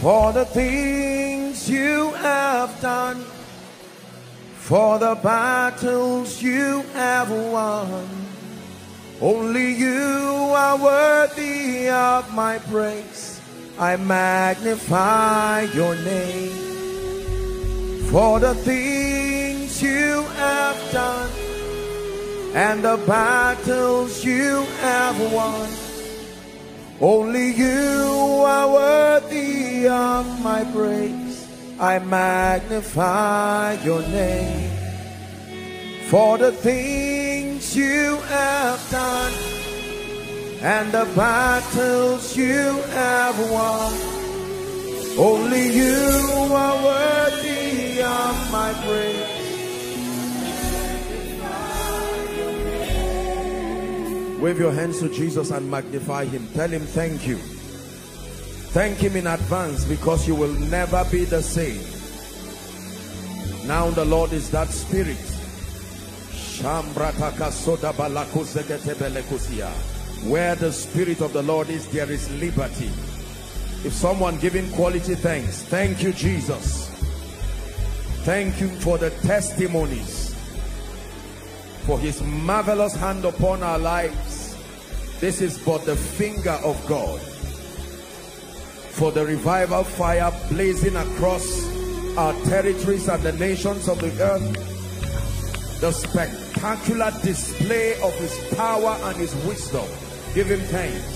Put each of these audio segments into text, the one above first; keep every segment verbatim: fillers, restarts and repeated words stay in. for the things you have done, for the battles you have won. Only you are worthy of my praise. I magnify your name for the things you have done and the battles you have won. Only you are worthy of my praise. I magnify your name for the things you have done and the battles you have won. Only you are worthy of my praise. Wave your hands to Jesus and magnify him. Tell him thank you. Thank him in advance, because you will never be the same. Now the Lord is that spirit. Where the spirit of the Lord is, there is liberty. If someone giving quality thanks, thank you Jesus. Thank you for the testimonies, for his marvelous hand upon our lives. This is but the finger of God. For the revival fire blazing across our territories and the nations of the earth, the spectacular display of his power and his wisdom. Give him thanks.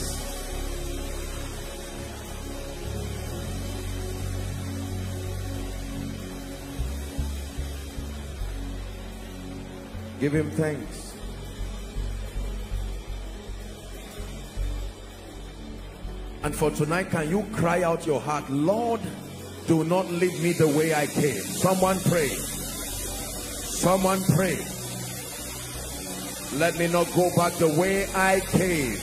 Give him thanks. And for tonight, can you cry out your heart, Lord, do not leave me the way I came. Someone pray. Someone pray. Let me not go back the way I came.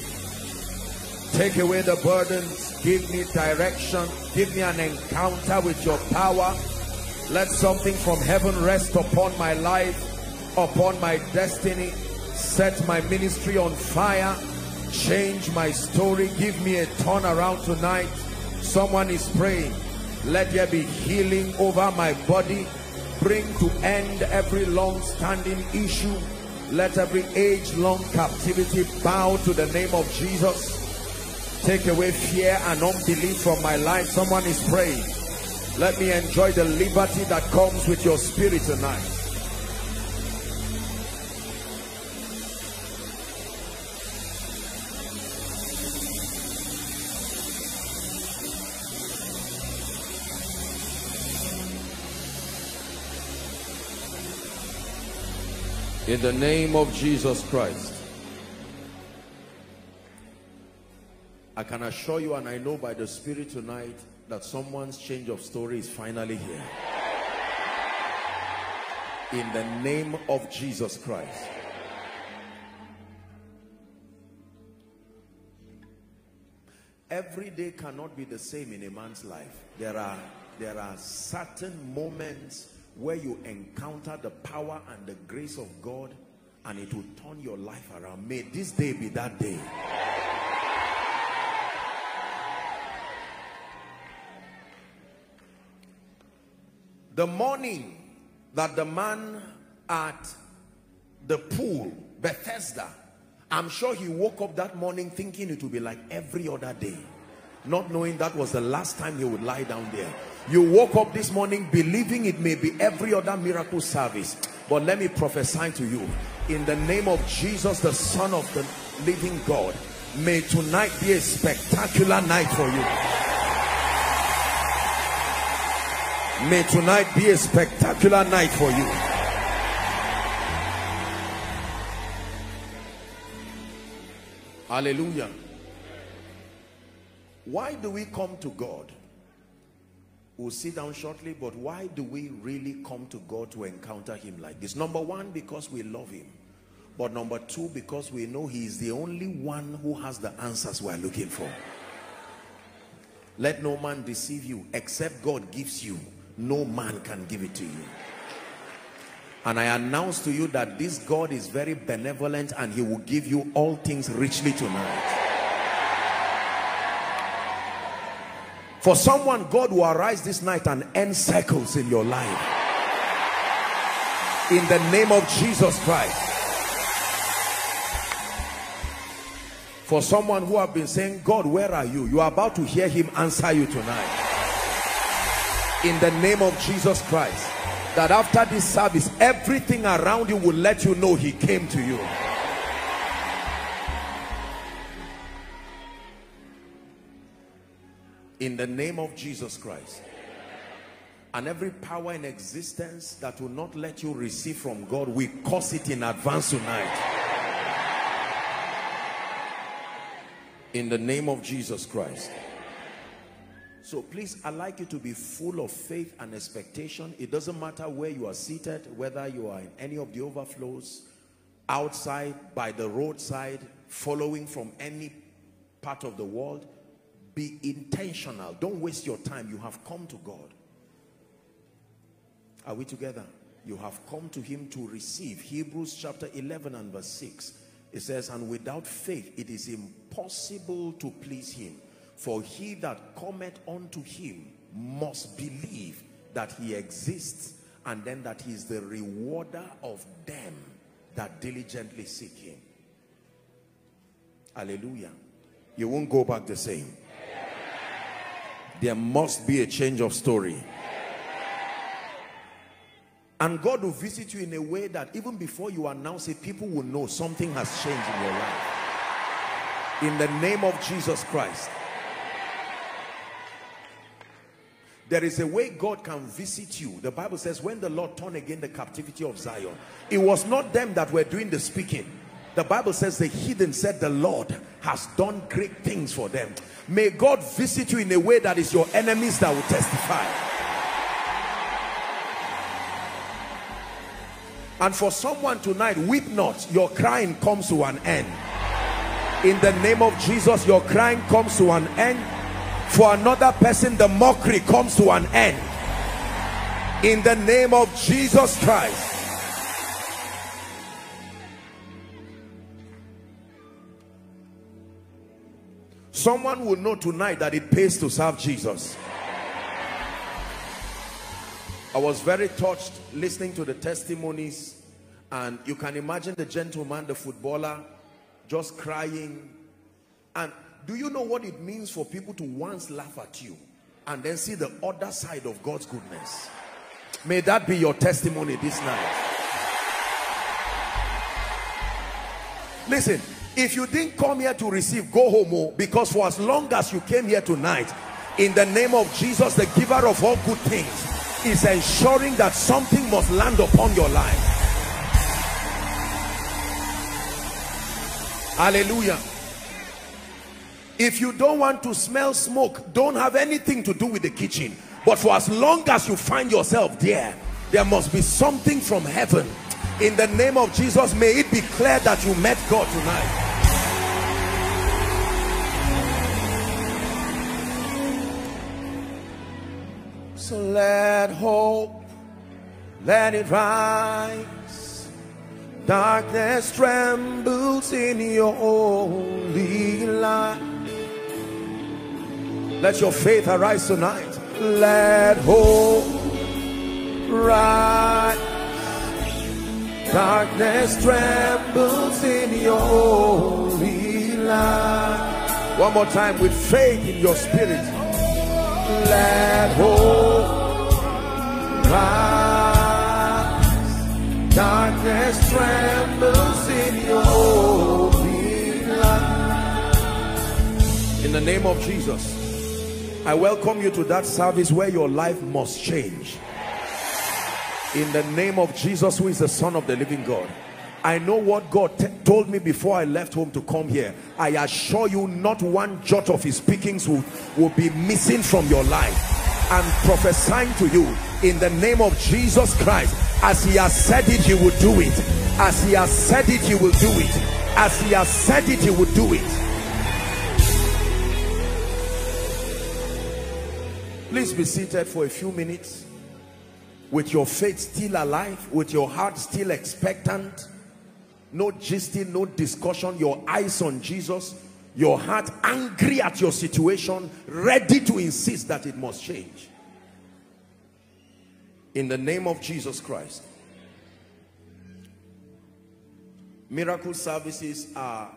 Take away the burdens. Give me direction. Give me an encounter with your power. Let something from heaven rest upon my life, upon my destiny. Set my ministry on fire. Change my story. Give me a turnaround tonight. Someone is praying. Let there be healing over my body. Bring to end every long-standing issue. Let every age-long captivity bow to the name of Jesus. Take away fear and unbelief from my life. Someone is praying. Let me enjoy the liberty that comes with your spirit tonight. In the name of Jesus Christ, I can assure you, and I know by the Spirit tonight, that someone's change of story is finally here. In the name of Jesus Christ. Every day cannot be the same in a man's life. There are, there are certain moments where you encounter the power and the grace of God, and it will turn your life around. May this day be that day. The morning that the man at the pool, Bethesda, I'm sure he woke up that morning thinking it would be like every other day, not knowing that was the last time he would lie down there. You woke up this morning believing it may be every other miracle service. But let me prophesy to you, in the name of Jesus, the Son of the living God, may tonight be a spectacular night for you. May tonight be a spectacular night for you. Hallelujah. Why do we come to God? We'll sit down shortly, but why do we really come to God to encounter him like this? Number one, because we love him. But number two, because we know he is the only one who has the answers we are looking for. Let no man deceive you. Except God gives you, no man can give it to you. And I announce to you that this God is very benevolent, and he will give you all things richly tonight. For someone, God will arise this night and end cycles in your life. In the name of Jesus Christ. For someone who have been saying, God, where are you? You are about to hear him answer you tonight. In the name of Jesus Christ. That after this service, everything around you will let you know he came to you. In the name of Jesus Christ. And every power in existence that will not let you receive from God, we curse it in advance tonight. In the name of Jesus Christ. So please, I'd like you to be full of faith and expectation. It doesn't matter where you are seated, whether you are in any of the overflows, outside, by the roadside, following from any part of the world. Be intentional. Don't waste your time. You have come to God. Are we together? You have come to him to receive. Hebrews chapter eleven and verse six. It says, and without faith it is impossible to please him. For he that cometh unto him must believe that he exists, and then that he is the rewarder of them that diligently seek him. Hallelujah. You won't go back the same. There must be a change of story. And God will visit you in a way that even before you announce it, people will know something has changed in your life. In the name of Jesus Christ. There is a way God can visit you. The Bible says, when the Lord turned again the captivity of Zion, it was not them that were doing the speaking. The Bible says the heathen said, the Lord has done great things for them. May God visit you in a way that is your enemies that will testify. And for someone tonight, weep not. Your crying comes to an end. In the name of Jesus, your crying comes to an end. For another person, the mockery comes to an end. In the name of Jesus Christ. Someone will know tonight that it pays to serve Jesus. I was very touched listening to the testimonies, and you can imagine the gentleman, the footballer, just crying. And do you know what it means for people to once laugh at you and then see the other side of God's goodness? May that be your testimony this night. Listen. If you didn't come here to receive, go home, oh, because for as long as you came here tonight, in the name of Jesus, the giver of all good things, is ensuring that something must land upon your life. Hallelujah. If you don't want to smell smoke, don't have anything to do with the kitchen. But for as long as you find yourself there, there must be something from heaven. In the name of Jesus, may it be clear that you met God tonight. So let hope, let it rise. Darkness trembles in your holy light. Let your faith arise tonight. Let hope rise. Darkness trembles in your holy light. One more time, with faith in your spirit. Let hope rise. Darkness trembles in your holy light. In the name of Jesus, I welcome you to that service where your life must change. In the name of Jesus, who is the Son of the living God. I know what God told me before I left home to come here. I assure you, not one jot of his speakings will, will be missing from your life. I'm prophesying to you in the name of Jesus Christ. As he has said it, he will do it. As he has said it, he will do it. As he has said it, he will do it. Please be seated for a few minutes. With your faith still alive, with your heart still expectant, no gisting, no discussion, your eyes on Jesus, Your heart angry at your situation, ready to insist that it must change. In the name of Jesus Christ. Miracle services are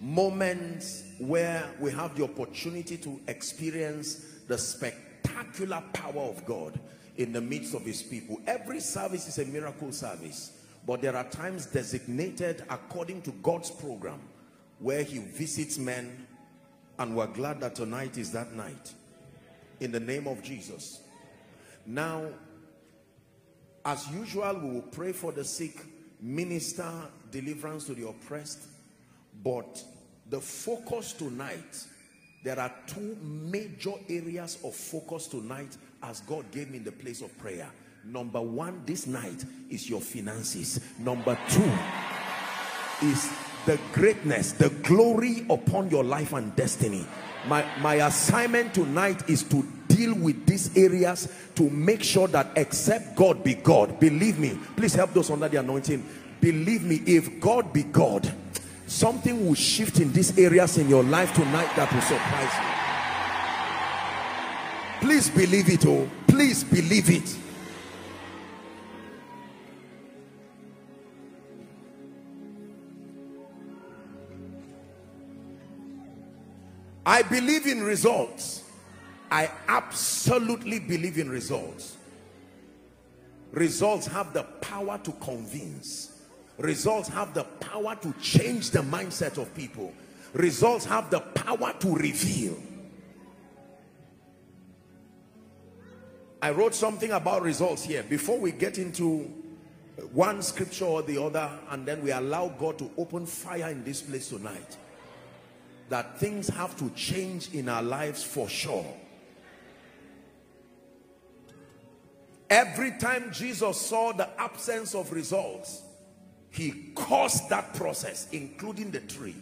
moments where we have the opportunity to experience the spectacular power of God in the midst of his people. Every service is a miracle service, but there are times designated according to God's program where he visits men, and we're glad that tonight is that night, in the name of Jesus. Now, as usual, we will pray for the sick, minister deliverance to the oppressed, but the focus tonight, there are two major areas of focus tonight as God gave me in the place of prayer. Number one, this night is your finances. Number two is the greatness, the glory upon your life and destiny. My, my assignment tonight is to deal with these areas to make sure that except God be God. Believe me, please help those under the anointing. Believe me, if God be God, something will shift in these areas in your life tonight that will surprise you. Please believe it, oh, please believe it. I believe in results. I absolutely believe in results. Results have the power to convince. Results have the power to change the mindset of people. Results have the power to reveal. I wrote something about results here. Before we get into one scripture or the other, and then we allow God to open fire in this place tonight, that things have to change in our lives for sure. Every time Jesus saw the absence of results, he caused that process, including the tree.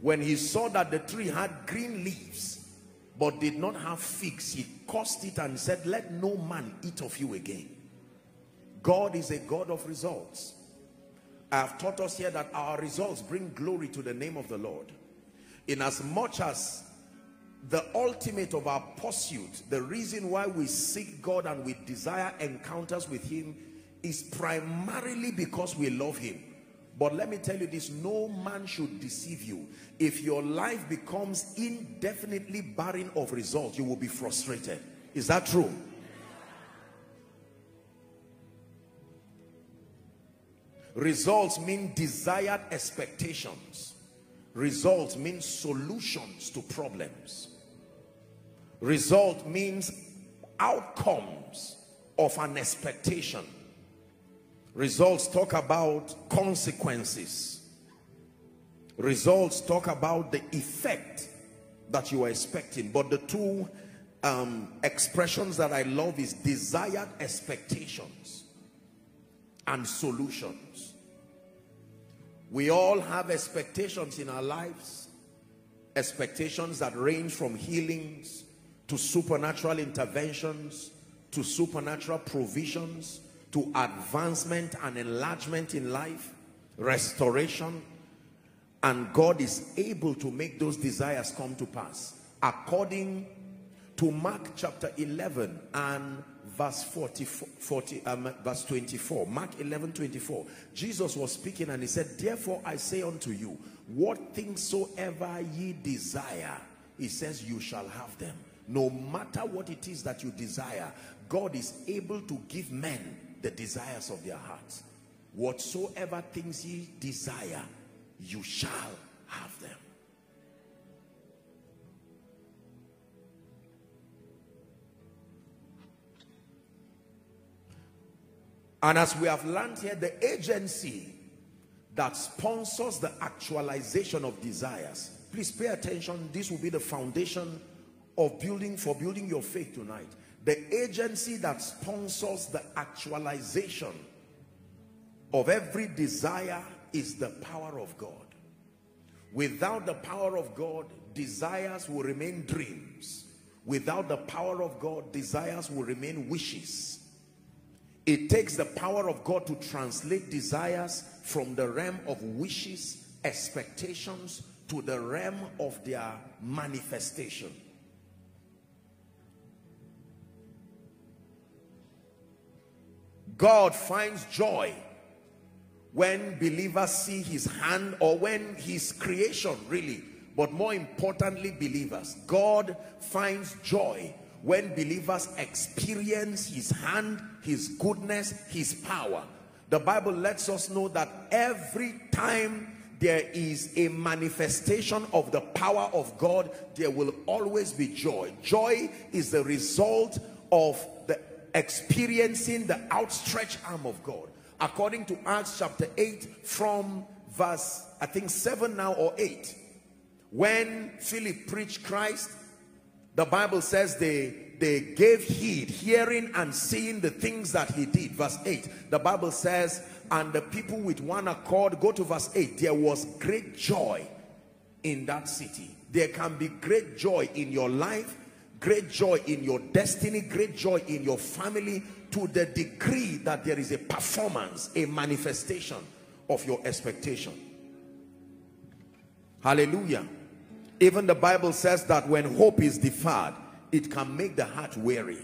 When he saw that the tree had green leaves but did not have figs, he caused it and said, "Let no man eat of you again." God is a God of results. I have taught us here that our results bring glory to the name of the Lord. In as much as the ultimate of our pursuit, the reason why we seek God and we desire encounters with him, is primarily because we love him. But let me tell you this, no man should deceive you. If your life becomes indefinitely barren of results, you will be frustrated. Is that true? Results mean desired expectations. Result means solutions to problems. Result means outcomes of an expectation. Results talk about consequences. Results talk about the effect that you are expecting. But the two um, expressions that I love is desired expectations and solutions. We all have expectations in our lives, expectations that range from healings to supernatural interventions to supernatural provisions to advancement and enlargement in life, restoration, and God is able to make those desires come to pass according to Mark chapter eleven and verse forty, forty, um, verse twenty-four, Mark eleven, twenty-four. Jesus was speaking and he said, "Therefore I say unto you, what things soever ye desire," he says, "you shall have them." No matter what it is that you desire, God is able to give men the desires of their hearts. Whatsoever things ye desire, you shall have them. And as we have learned here, the agency that sponsors the actualization of desires, please pay attention, this will be the foundation of building for building your faith tonight. The agency that sponsors the actualization of every desire is the power of God. Without the power of God, desires will remain dreams. Without the power of God, desires will remain wishes. It takes the power of God to translate desires from the realm of wishes, expectations, to the realm of their manifestation. God finds joy when believers see his hand, or when his creation really, but more importantly believers. God finds joy when believers experience his hand, his goodness, his power. The Bible lets us know that every time there is a manifestation of the power of God, there will always be joy. Joy is the result of the experiencing the outstretched arm of God. According to Acts chapter eight, from verse I think seven now or eight, when Philip preached Christ, the Bible says they they gave heed, hearing and seeing the things that he did. Verse eight, the Bible says, and the people with one accord, go to verse eight, there was great joy in that city. There can be great joy in your life, great joy in your destiny, great joy in your family, to the degree that there is a performance, a manifestation of your expectation. Hallelujah. Even the Bible says that when hope is deferred, it can make the heart weary.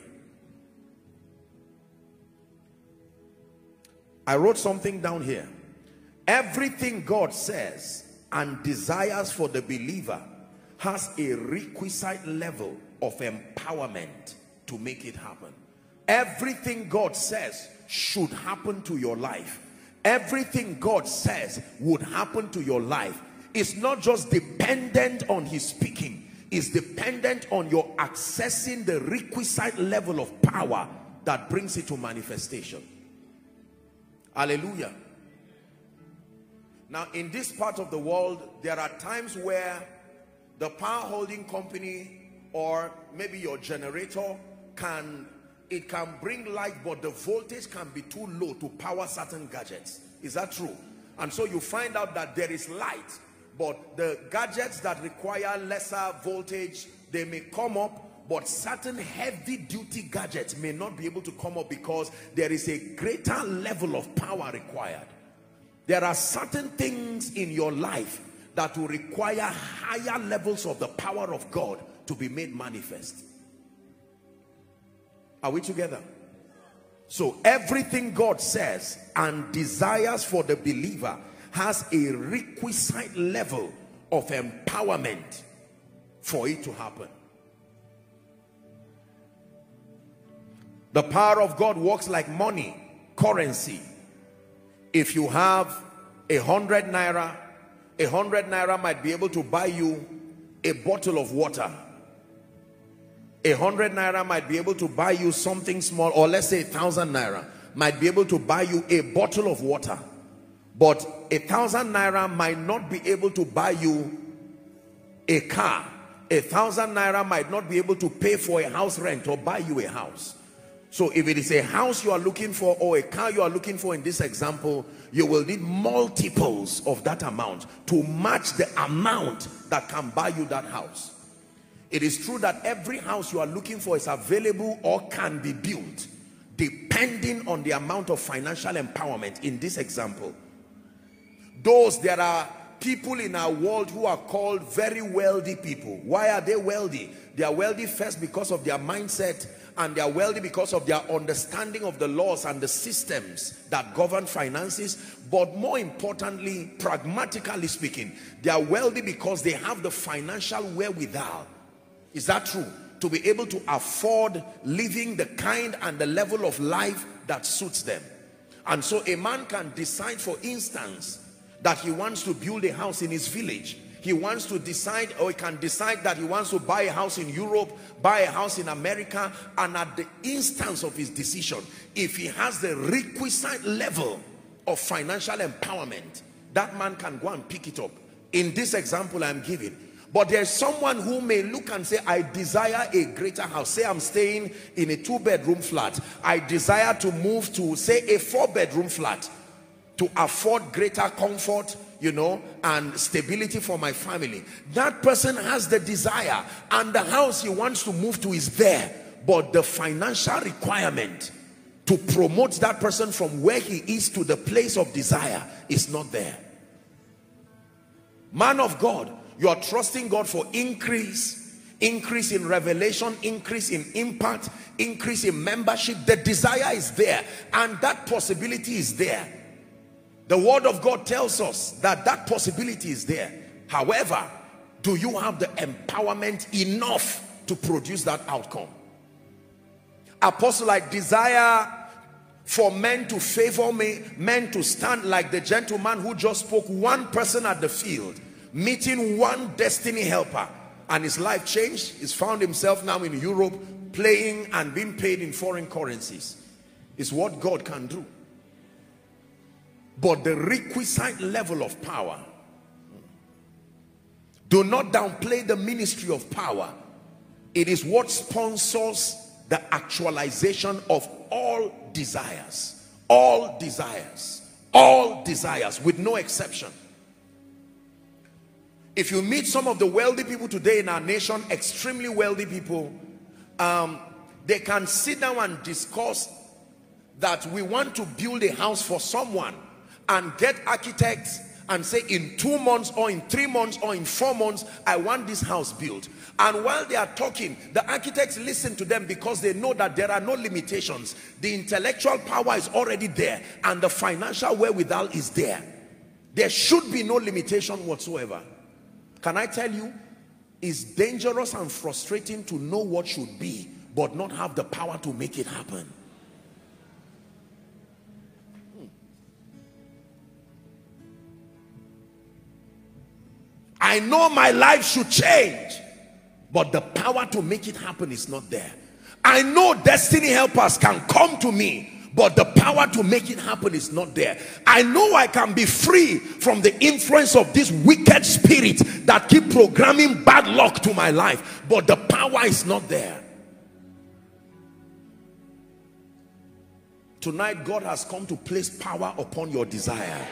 I wrote something down here. Everything God says and desires for the believer has a requisite level of empowerment to make it happen. Everything God says should happen to your life. Everything God says would happen to your life. It's not just dependent on his speaking. It's dependent on your accessing the requisite level of power that brings it to manifestation. Hallelujah. Now, in this part of the world, there are times where the power holding company, or maybe your generator, can it can bring light, but the voltage can be too low to power certain gadgets. Is that true? And so you find out that there is light, but the gadgets that require lesser voltage, they may come up, but certain heavy duty gadgets may not be able to come up because there is a greater level of power required. There are certain things in your life that will require higher levels of the power of God to be made manifest. Are we together? So everything God says and desires for the believer has a requisite level of empowerment for it to happen. The power of God works like money, currency. If you have a hundred naira, a hundred naira might be able to buy you a bottle of water. A hundred naira might be able to buy you something small, or let's say a thousand naira might be able to buy you a bottle of water. But a thousand naira might not be able to buy you a car. A thousand naira might not be able to pay for a house rent or buy you a house. So if it is a house you are looking for, or a car you are looking for in this example, you will need multiples of that amount to match the amount that can buy you that house. It is true that every house you are looking for is available or can be built, depending on the amount of financial empowerment in this example. Those, there are people in our world who are called very wealthy people. Why are they wealthy? They are wealthy first because of their mindset, and they are wealthy because of their understanding of the laws and the systems that govern finances. But more importantly, pragmatically speaking, they are wealthy because they have the financial wherewithal. Is that true? To be able to afford living the kind and the level of life that suits them. And so a man can decide, for instance, that he wants to build a house in his village. He wants to decide, or he can decide that he wants to buy a house in Europe, buy a house in America, and at the instance of his decision, if he has the requisite level of financial empowerment, that man can go and pick it up. In this example I'm giving. But there's someone who may look and say, I desire a greater house. Say I'm staying in a two-bedroom flat. I desire to move to, say, a four-bedroom flat to afford greater comfort, you know, and stability for my family. That person has the desire, and the house he wants to move to is there. But the financial requirement to promote that person from where he is to the place of desire is not there. Man of God, You are trusting God for increase, increase in revelation, increase in impact, increase in membership. The desire is there, and that possibility is there. The word of God tells us that that possibility is there. However, do you have the empowerment enough to produce that outcome? Apostle, I desire for men to favor me, men to stand like the gentleman who just spoke, one person at the field, meeting one destiny helper, and his life changed. He's found himself now in Europe, playing and being paid in foreign currencies. It's what God can do. But the requisite level of power. Do not downplay the ministry of power. It is what sponsors the actualization of all desires, all desires, all desires, with no exception. If you meet some of the wealthy people today in our nation, extremely wealthy people, um, they can sit down and discuss that we want to build a house for someone and get architects and say, in two months or in three months or in four months, I want this house built. And while they are talking, the architects listen to them because they know that there are no limitations. The intellectual power is already there, and the financial wherewithal is there. There should be no limitation whatsoever. Can I tell you, it's dangerous and frustrating to know what should be, but not have the power to make it happen. I know my life should change, but the power to make it happen is not there. I know destiny helpers can come to me, but the power to make it happen is not there. I know I can be free from the influence of this wicked spirit that keep programming bad luck to my life, but the power is not there. Tonight, God has come to place power upon your desire.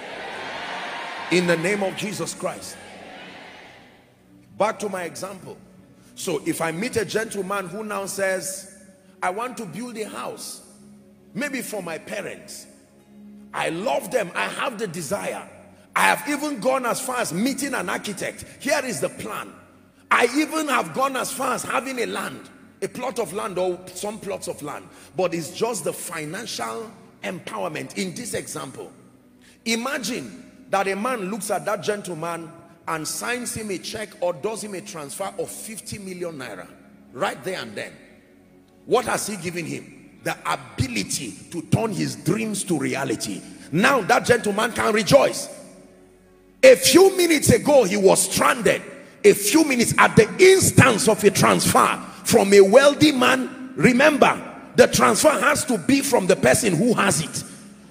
In the name of Jesus Christ. Back to my example. So if I meet a gentleman who now says, I want to build a house, maybe for my parents. I love them. I have the desire. I have even gone as far as meeting an architect. Here is the plan. I even have gone as far as having a land, a plot of land or some plots of land. But it's just the financial empowerment in this example. Imagine that a man looks at that gentleman and signs him a check or does him a transfer of fifty million naira right there and then. What has he given him? The ability to turn his dreams to reality. Now that gentleman can rejoice. A few minutes ago he was stranded. A few minutes at the instance of a transfer from a wealthy man. Remember, the transfer has to be from the person who has it.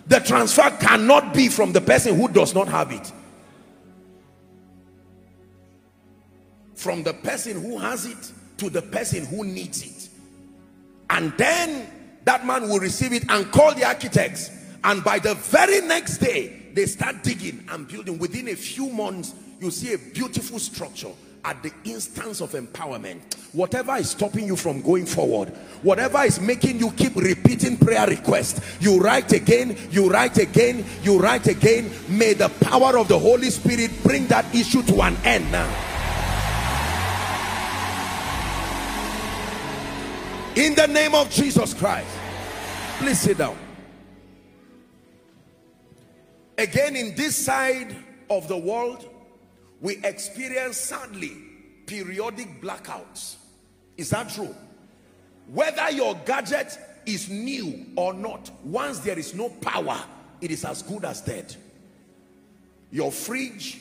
The transfer cannot be from the person who does not have it. From the person who has it to the person who needs it. And then that man will receive it and call the architects. And by the very next day, they start digging and building. Within a few months, you see a beautiful structure at the instance of empowerment. Whatever is stopping you from going forward, whatever is making you keep repeating prayer requests, you write again, you write again, you write again. May the power of the Holy Spirit bring that issue to an end now. In the name of Jesus Christ. Please sit down. Again, in this side of the world, we experience, sadly, periodic blackouts. Is that true? Whether your gadget is new or not, once there is no power, it is as good as dead. Your fridge,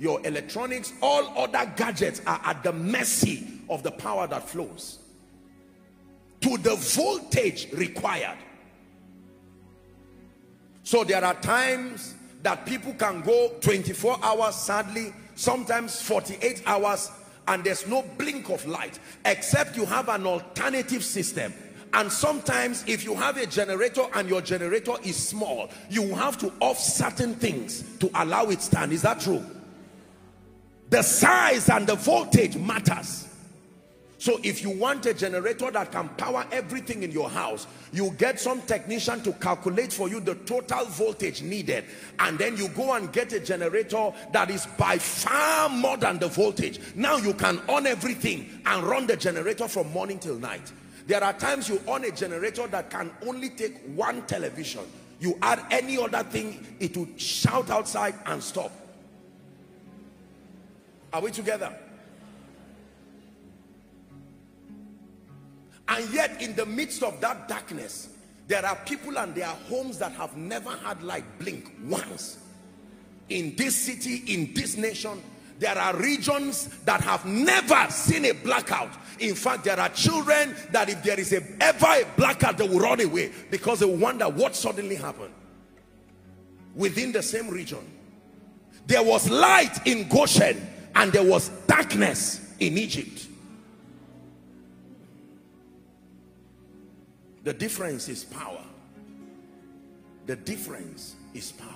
your electronics, all other gadgets are at the mercy of the power that flows. To the voltage required. So there are times that people can go twenty-four hours, sadly, sometimes forty-eight hours, and there's no blink of light, except you have an alternative system. And sometimes if you have a generator and your generator is small, you have to off certain things to allow it to stand. Is that true? The size and the voltage matters. So if you want a generator that can power everything in your house, you get some technician to calculate for you the total voltage needed, and then you go and get a generator that is by far more than the voltage. Now you can on everything and run the generator from morning till night. There are times you on a generator that can only take one television. You add any other thing, it will shout outside and stop. Are we together? And yet in the midst of that darkness, there are people and their homes that have never had light blink once. In this city, in this nation, there are regions that have never seen a blackout. In fact, there are children that if there is a, ever a blackout, they will run away because they wonder what suddenly happened. Within the same region, there was light in Goshen and there was darkness in Egypt. The difference is power. The difference is power.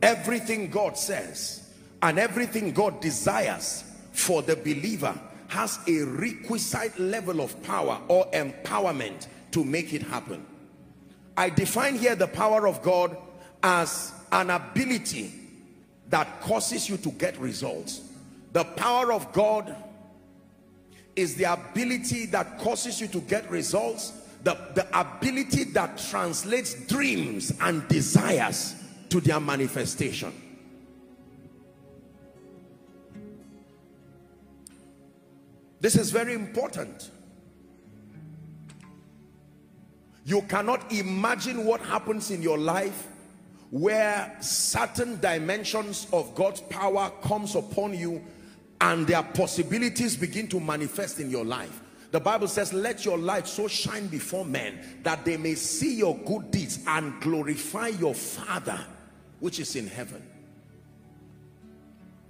Everything God says and everything God desires for the believer has a requisite level of power or empowerment to make it happen. I define here the power of God as an ability that causes you to get results. The power of God is the ability that causes you to get results, the, the ability that translates dreams and desires to their manifestation. This is very important. You cannot imagine what happens in your life where certain dimensions of God's power comes upon you and their possibilities begin to manifest in your life. The Bible says, let your light so shine before men that they may see your good deeds and glorify your Father which is in heaven.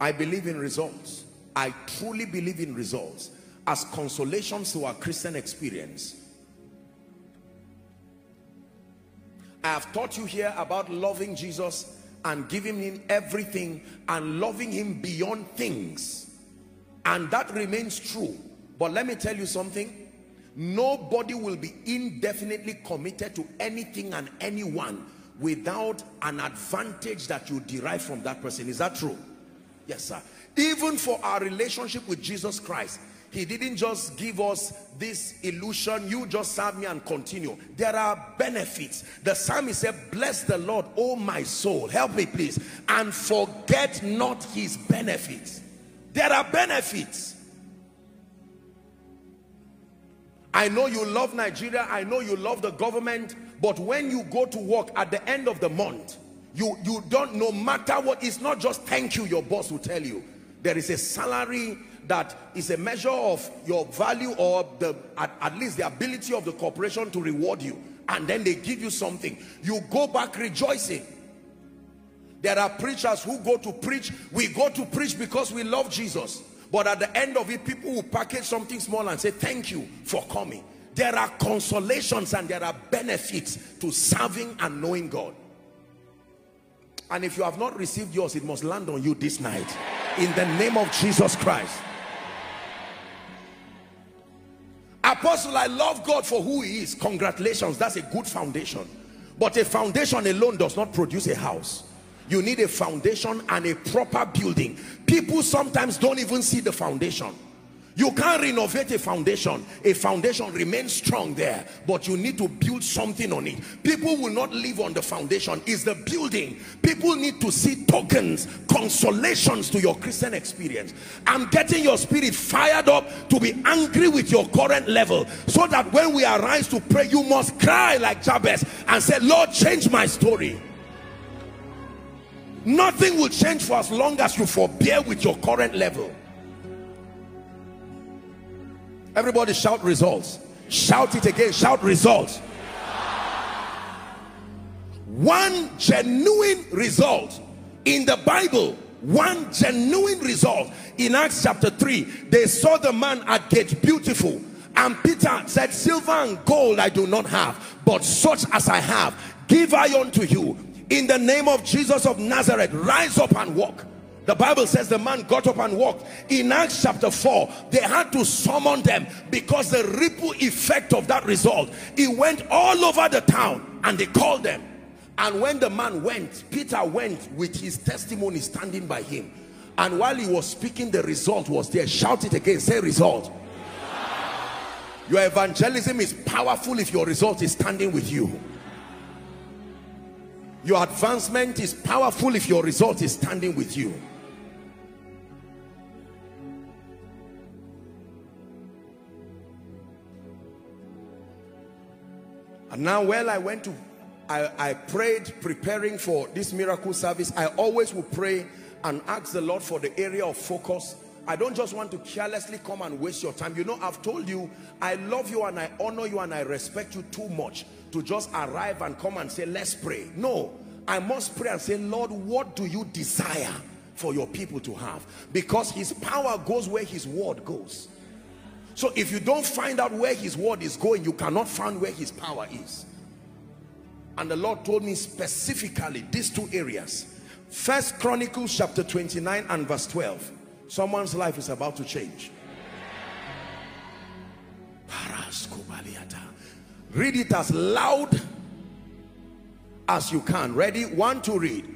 I believe in results. I truly believe in results as consolations to our Christian experience. I have taught you here about loving Jesus and giving him everything and loving him beyond things. And that remains true. But let me tell you something. Nobody will be indefinitely committed to anything and anyone without an advantage that you derive from that person. Is that true? Yes, sir. Even for our relationship with Jesus Christ, he didn't just give us this illusion, you just serve me and continue. There are benefits. The psalmist said, bless the Lord, oh my soul, help me please, and forget not his benefits. There are benefits. I know you love Nigeria, I know you love the government, but when you go to work at the end of the month, you, you don't, no matter what, it's not just thank you, your boss will tell you. There is a salary that is a measure of your value or the, at, at least the ability of the corporation to reward you. And then they give you something. You go back rejoicing. There are preachers who go to preach. We go to preach because we love Jesus. But at the end of it, people will package something small and say, thank you for coming. There are consolations and there are benefits to serving and knowing God. And if you have not received yours, it must land on you this night. In the name of Jesus Christ. Apostle, I love God for who he is. Congratulations, that's a good foundation. But a foundation alone does not produce a house. You need a foundation and a proper building. People sometimes don't even see the foundation. You can't renovate a foundation. A foundation remains strong there, but you need to build something on it. People will not live on the foundation. It's the building. People need to see tokens, consolations to your Christian experience. I'm getting your spirit fired up to be angry with your current level, so that when we arise to pray, you must cry like Jabez and say, Lord, change my story. Nothing will change for as long as you forbear with your current level. Everybody shout results. Shout it again. Shout results. One genuine result in the Bible. One genuine result. In Acts chapter three, they saw the man at Gate Beautiful, and Peter said, silver and gold I do not have, but such as I have give I unto you. In the name of Jesus of Nazareth, rise up and walk. The Bible says the man got up and walked. In Acts chapter four, they had to summon them because the ripple effect of that result, it went all over the town, and they called them. And when the man went, Peter went with his testimony standing by him. And while he was speaking, the result was there. Shout it again, say result. Your evangelism is powerful if your result is standing with you. Your advancement is powerful if your result is standing with you. And now, well, I went to, I, I prayed preparing for this miracle service. I always will pray and ask the Lord for the area of focus. I don't just want to carelessly come and waste your time. You know, I've told you, I love you and I honor you and I respect you too much to just arrive and come and say, let's pray. No, I must pray and say, Lord, what do you desire for your people to have? Because his power goes where his word goes. So if you don't find out where his word is going, you cannot find where his power is. And the Lord told me specifically these two areas. First Chronicles chapter twenty-nine and verse twelve. Someone's life is about to change. Read it as loud as you can. Ready? One to read.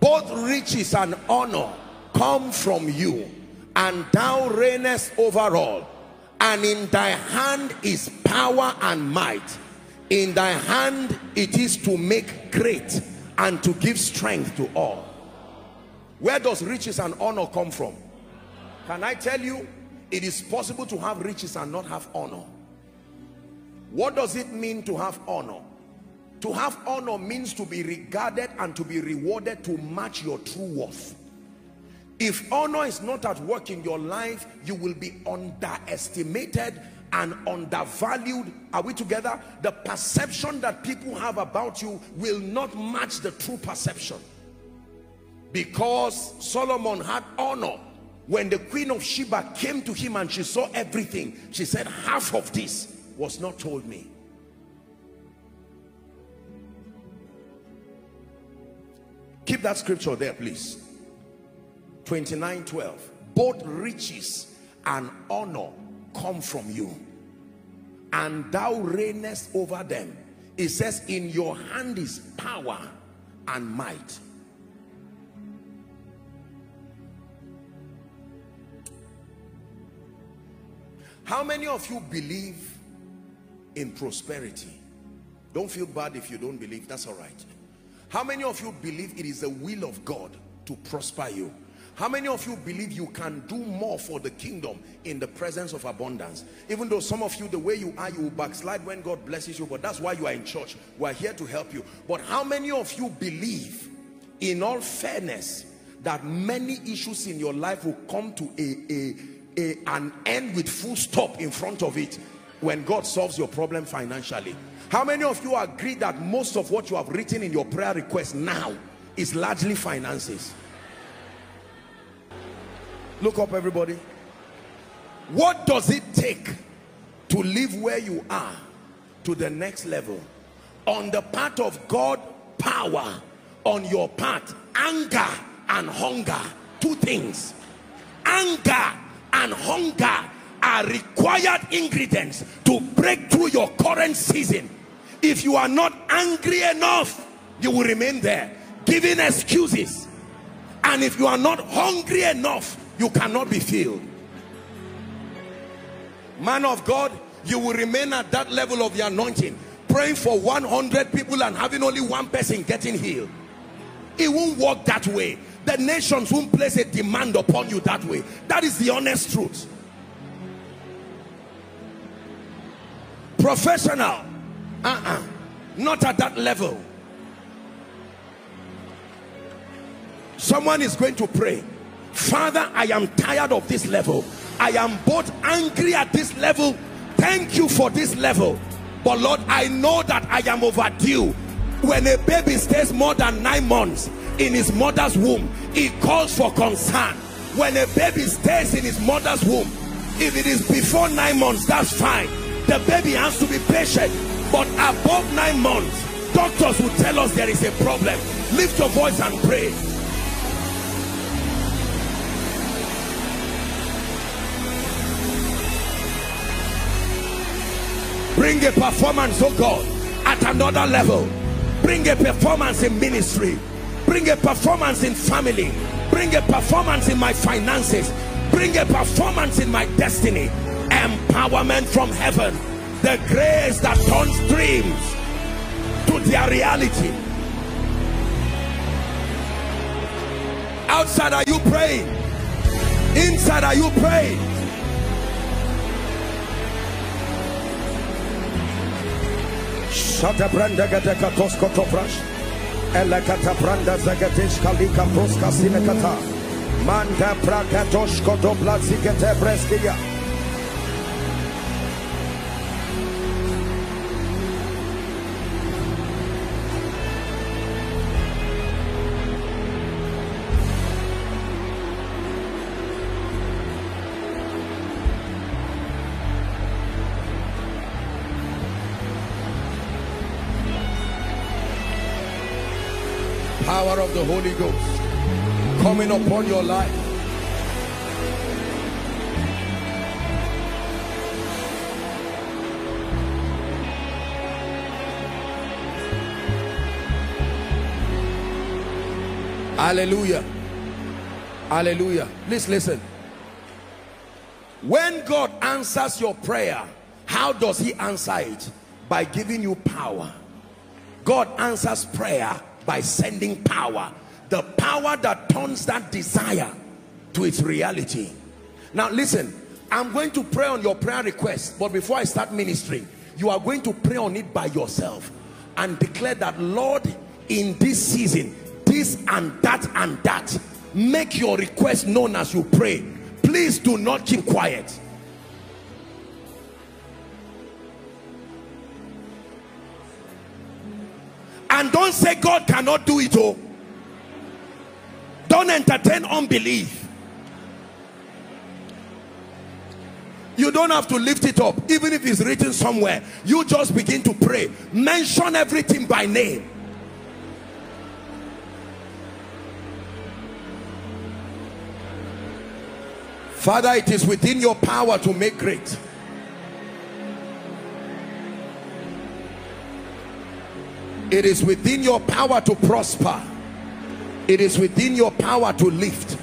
Both riches and honor come from you, and thou reignest over all. And in thy hand is power and might. In thy hand it is to make great and to give strength to all. Where does riches and honor come from? Can I tell you, it is possible to have riches and not have honor. What does it mean to have honor? To have honor means to be regarded and to be rewarded to match your true worth. If honor is not at work in your life, you will be underestimated and undervalued. Are we together? The perception that people have about you will not match the true perception. Because Solomon had honor. When the Queen of Sheba came to him and she saw everything, she said, half of this was not told me. Keep that scripture there, please. twenty-nine twelve. Both riches and honor come from you, and thou reignest over them. It says, in your hand is power and might. How many of you believe in prosperity? Don't feel bad if you don't believe, that's all right. How many of you believe it is the will of God to prosper you? How many of you believe you can do more for the kingdom in the presence of abundance? Even though some of you, the way you are, you will backslide when God blesses you, but that's why you are in church. We are here to help you. But how many of you believe, in all fairness, that many issues in your life will come to a, a A, an end with full stop in front of it when God solves your problem financially? How many of you agree that most of what you have written in your prayer request now is largely finances? Look up, everybody. What does it take to live where you are to the next level? On the part of God, power. On your part, anger and hunger. Two things. Anger and hunger are required ingredients to break through your current season. If you are not angry enough, you will remain there giving excuses. And if you are not hungry enough, you cannot be filled. Man of God, you will remain at that level of the anointing, praying for one hundred people and having only one person getting healed. It won't work that way. The nations won't place a demand upon you that way. That is the honest truth. Professional, uh-uh, not at that level. Someone is going to pray, Father, I am tired of this level. I am both angry at this level. Thank you for this level. But Lord, I know that I am overdue. When a baby stays more than nine months in his mother's womb, it calls for concern. When a baby stays in his mother's womb, if it is before nine months, that's fine. The baby has to be patient. But above nine months, doctors will tell us there is a problem. Lift your voice and pray. Bring a performance, oh God, at another level. Bring a performance in ministry. Bring a performance in family. Bring a performance in my finances. Bring a performance in my destiny. Empowerment from heaven. The grace that turns dreams to their reality. Outside, are you praying? Inside, are you praying? Shata branda gata katosko toprash, elekata branda zagatesh kalika proska sinekata, manda prakatosko dobla zikete breskiya. Power of the Holy Ghost coming upon your life. Hallelujah. Hallelujah. Please listen. When God answers your prayer, how does he answer it? By giving you power. God answers prayer by sending power, the power that turns that desire to its reality. Now listen, I'm going to pray on your prayer request, but before I start ministering, you are going to pray on it by yourself and declare that, Lord, in this season, this and that and that, make your request known as you pray. Please do not keep quiet. And don't say God cannot do it all. Don't entertain unbelief. You don't have to lift it up, even if it's written somewhere. You just begin to pray. Mention everything by name. Father, it is within your power to make great. It is within your power to prosper. It is within your power to lift.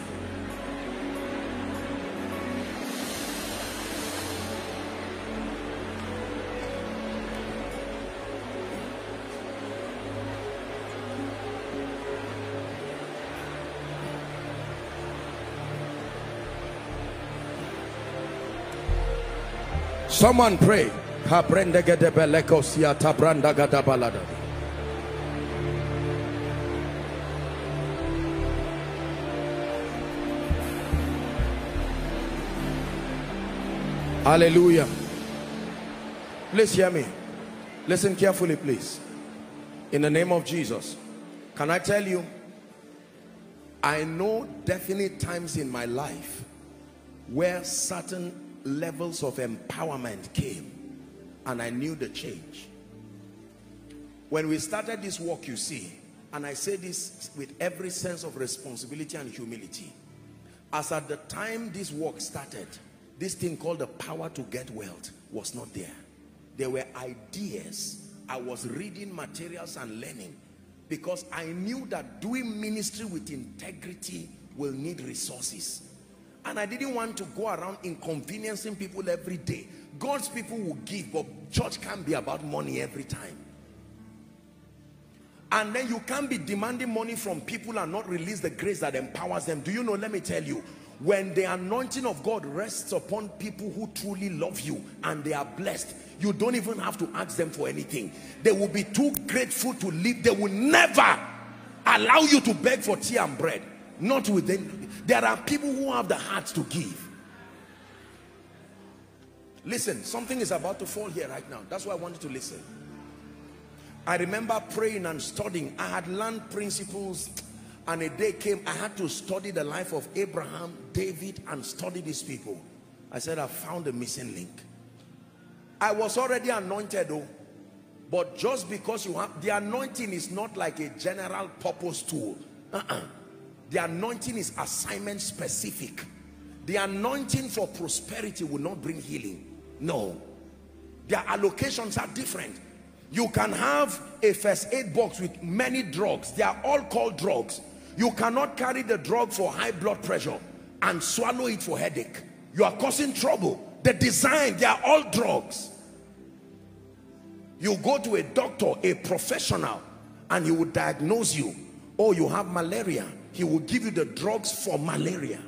Someone pray. Hallelujah. Please hear me. Listen carefully, please. In the name of Jesus. Can I tell you, I know definite times in my life where certain levels of empowerment came and I knew the change. When we started this walk, you see, and I say this with every sense of responsibility and humility, as at the time this walk started, this thing called the power to get wealth was not there. There were ideas. I was reading materials and learning because I knew that doing ministry with integrity will need resources. And I didn't want to go around inconveniencing people every day. God's people will give, but church can't be about money every time. And then you can't be demanding money from people and not release the grace that empowers them. Do you know, let me tell you, when the anointing of God rests upon people who truly love you and they are blessed, you don't even have to ask them for anything. They will be too grateful to leave. They will never allow you to beg for tea and bread. Not with them. There are people who have the hearts to give. Listen, something is about to fall here right now. That's why I wanted to listen. I remember praying and studying. I had learned principles. And a day came, I had to study the life of Abraham, David, and study these people. I said, I found a missing link. I was already anointed though, but just because you have, the anointing is not like a general purpose tool. Uh-uh. The anointing is assignment specific. The anointing for prosperity will not bring healing. No. Their allocations are different. You can have a first aid box with many drugs. They are all called drugs. You cannot carry the drug for high blood pressure and swallow it for headache. You are causing trouble. The design, they are all drugs. You go to a doctor, a professional, and he will diagnose you. Oh, you have malaria. He will give you the drugs for malaria.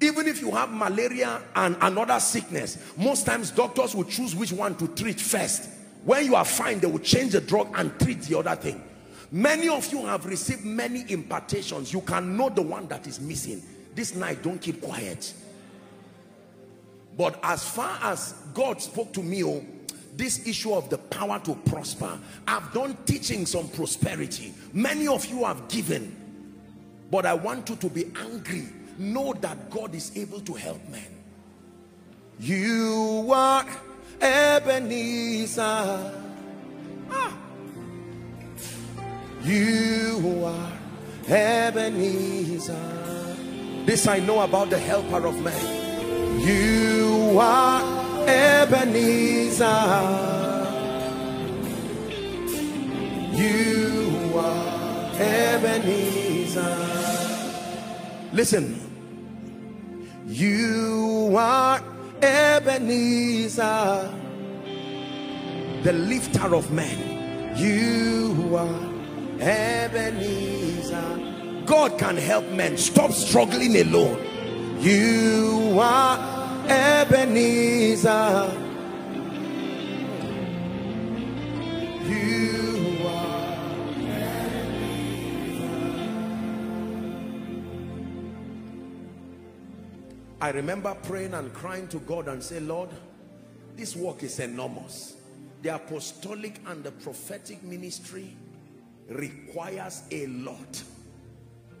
Even if you have malaria and another sickness, most times doctors will choose which one to treat first. When you are fine, they will change the drug and treat the other thing. Many of you have received many impartations. You can know the one that is missing. This night, don't keep quiet. But as far as God spoke to me, oh, this issue of the power to prosper, I've done teachings on prosperity. Many of you have given. But I want you to be angry. Know that God is able to help men. You are Ebenezer. Ah. You are Ebenezer. This I know about the helper of men. You are Ebenezer. You are Ebenezer. Listen, you are Ebenezer, the lifter of men. You are Ebenezer. God can help men. Stop struggling alone. You are Ebenezer. You I remember praying and crying to God and say, Lord, this work is enormous. The apostolic and the prophetic ministry requires a lot.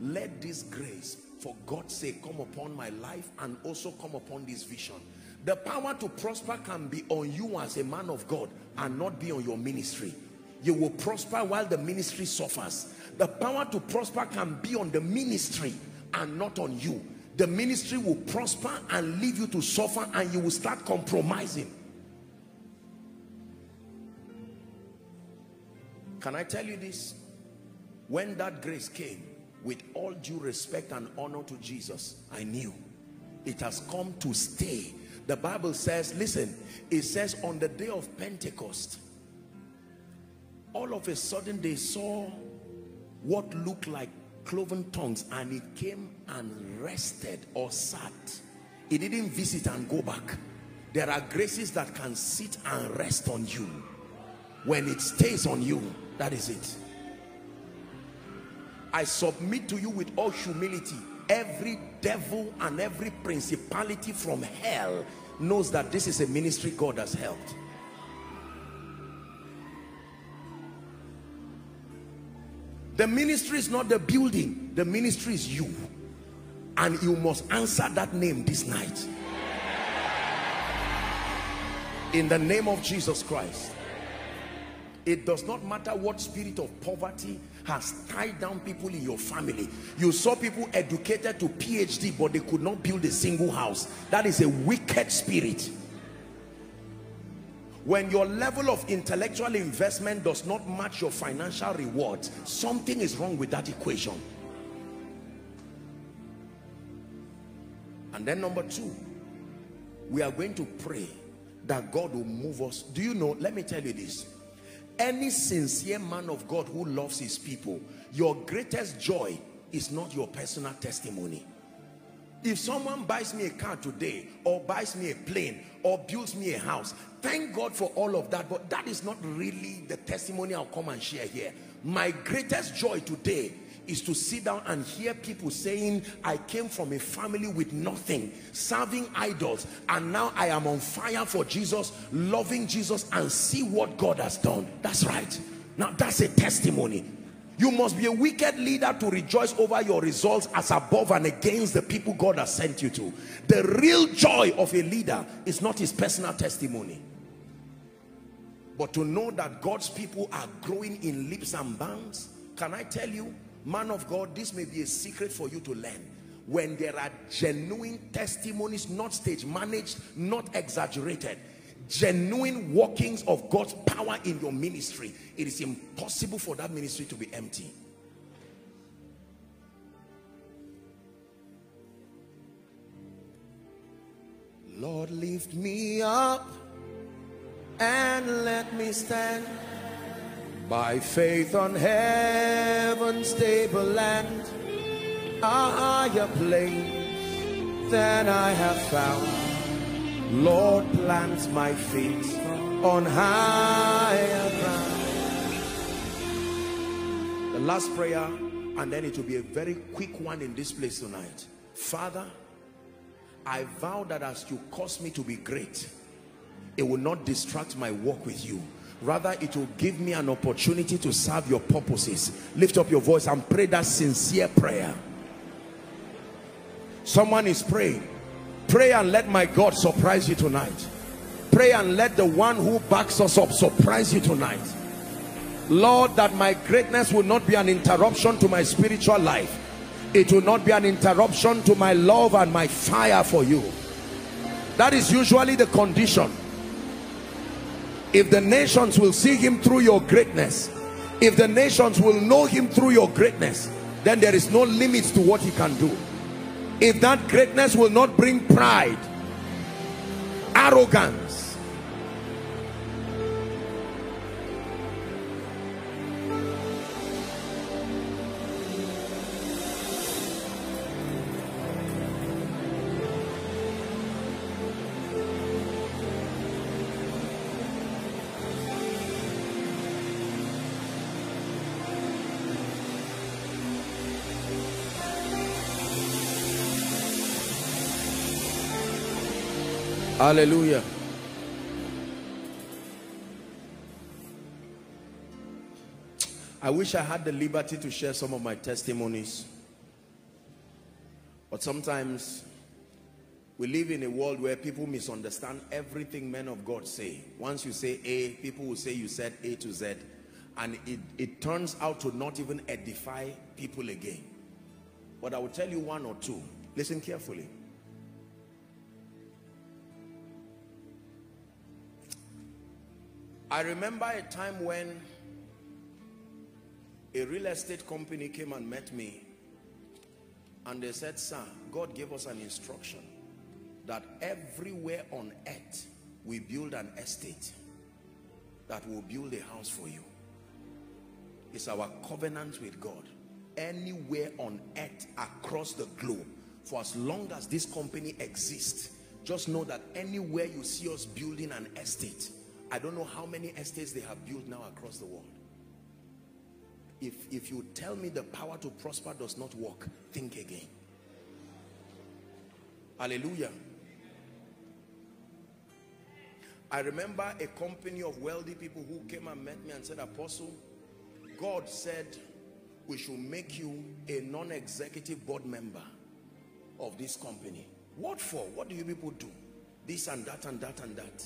Let this grace, for God's sake, come upon my life and also come upon this vision. The power to prosper can be on you as a man of God and not be on your ministry. You will prosper while the ministry suffers. The power to prosper can be on the ministry and not on you. The ministry will prosper and leave you to suffer, and you will start compromising. Can I tell you this? When that grace came, with all due respect and honor to Jesus, I knew it has come to stay. The Bible says, listen, it says on the day of Pentecost, all of a sudden they saw what looked like cloven tongues, and it came and rested or sat. It didn't visit and go back. There are graces that can sit and rest on you. When it stays on you, that is it. I submit to you with all humility, every devil and every principality from hell knows that this is a ministry God has helped. The ministry is not the building. The ministry is you. And you must answer that name this night. In the name of Jesus Christ. It does not matter what spirit of poverty has tied down people in your family. You saw people educated to PhD, but they could not build a single house. That is a wicked spirit. When your level of intellectual investment does not match your financial rewards, something is wrong with that equation. And then number two, we are going to pray that God will move us. Do you know, let me tell you this. Any sincere man of God who loves his people, your greatest joy is not your personal testimony. If someone buys me a car today, or buys me a plane, or builds me a house, thank God for all of that, but that is not really the testimony I'll come and share here. My greatest joy today is to sit down and hear people saying, I came from a family with nothing, serving idols, and now I am on fire for Jesus, loving Jesus, and see what God has done. That's right. Now that's a testimony. You must be a wicked leader to rejoice over your results as above and against the people God has sent you to. The real joy of a leader is not his personal testimony, but to know that God's people are growing in leaps and bounds. Can I tell you, man of God, this may be a secret for you to learn. When there are genuine testimonies, not stage managed, not exaggerated, genuine workings of God's power in your ministry, it is impossible for that ministry to be empty. Lord, lift me up and let me stand by faith on heaven's stable land, a higher place than I have found. Lord, plant my feet on higher ground. The last prayer, and then it will be a very quick one in this place tonight. Father, I vow that as you cause me to be great, it will not distract my walk with you. Rather, it will give me an opportunity to serve your purposes. Lift up your voice and pray that sincere prayer. Someone is praying. Pray and let my God surprise you tonight. Pray and let the one who backs us up surprise you tonight. Lord, that my greatness will not be an interruption to my spiritual life. It will not be an interruption to my love and my fire for you. That is usually the condition. If the nations will see him through your greatness, if the nations will know him through your greatness, then there is no limits to what he can do. If that greatness will not bring pride, arrogance, hallelujah. I wish I had the liberty to share some of my testimonies, but sometimes we live in a world where people misunderstand everything men of God say. Once you say A, people will say you said A to Z, and it, it turns out to not even edify people again. But I will tell you one or two. Listen carefully. I remember a time when a real estate company came and met me, and they said, sir, God gave us an instruction that everywhere on earth we build an estate that will build a house for you. It's our covenant with God. Anywhere on earth across the globe, for as long as this company exists, just know that anywhere you see us building an estate, I don't know how many estates they have built now across the world. If, if you tell me the power to prosper does not work, think again. Hallelujah. I remember a company of wealthy people who came and met me and said, Apostle, God said we should make you a non-executive board member of this company. What for? What do you people do? This and that and that and that.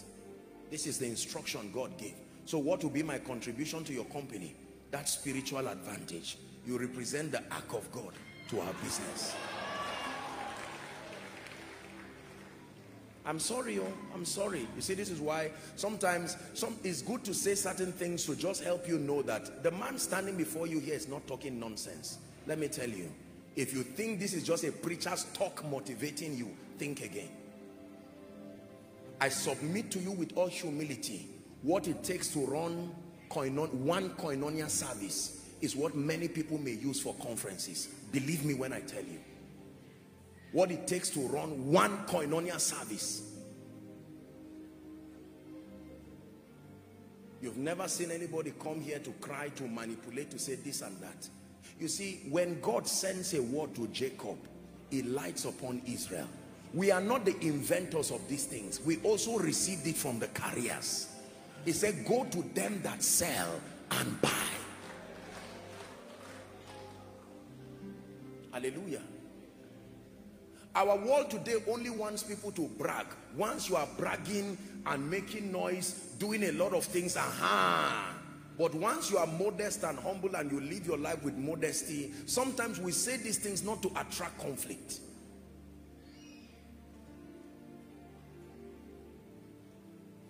This is the instruction God gave. So what will be my contribution to your company? That spiritual advantage. You represent the ark of God to our business. I'm sorry, oh, I'm sorry. You see, this is why sometimes some, it's good to say certain things to just help you know that the man standing before you here is not talking nonsense. Let me tell you, if you think this is just a preacher's talk motivating you, think again. I submit to you with all humility what it takes to run koinon, one koinonia service is what many people may use for conferences. Believe me when I tell you. What it takes to run one koinonia service. You've never seen anybody come here to cry, to manipulate, to say this and that. You see, when God sends a word to Jacob, it lights upon Israel. We are not the inventors of these things. We also received it from the carriers. He said, go to them that sell and buy. Hallelujah. Our world today only wants people to brag. Once you are bragging and making noise, doing a lot of things, aha. But once you are modest and humble and you live your life with modesty, sometimes we say these things not to attract conflict.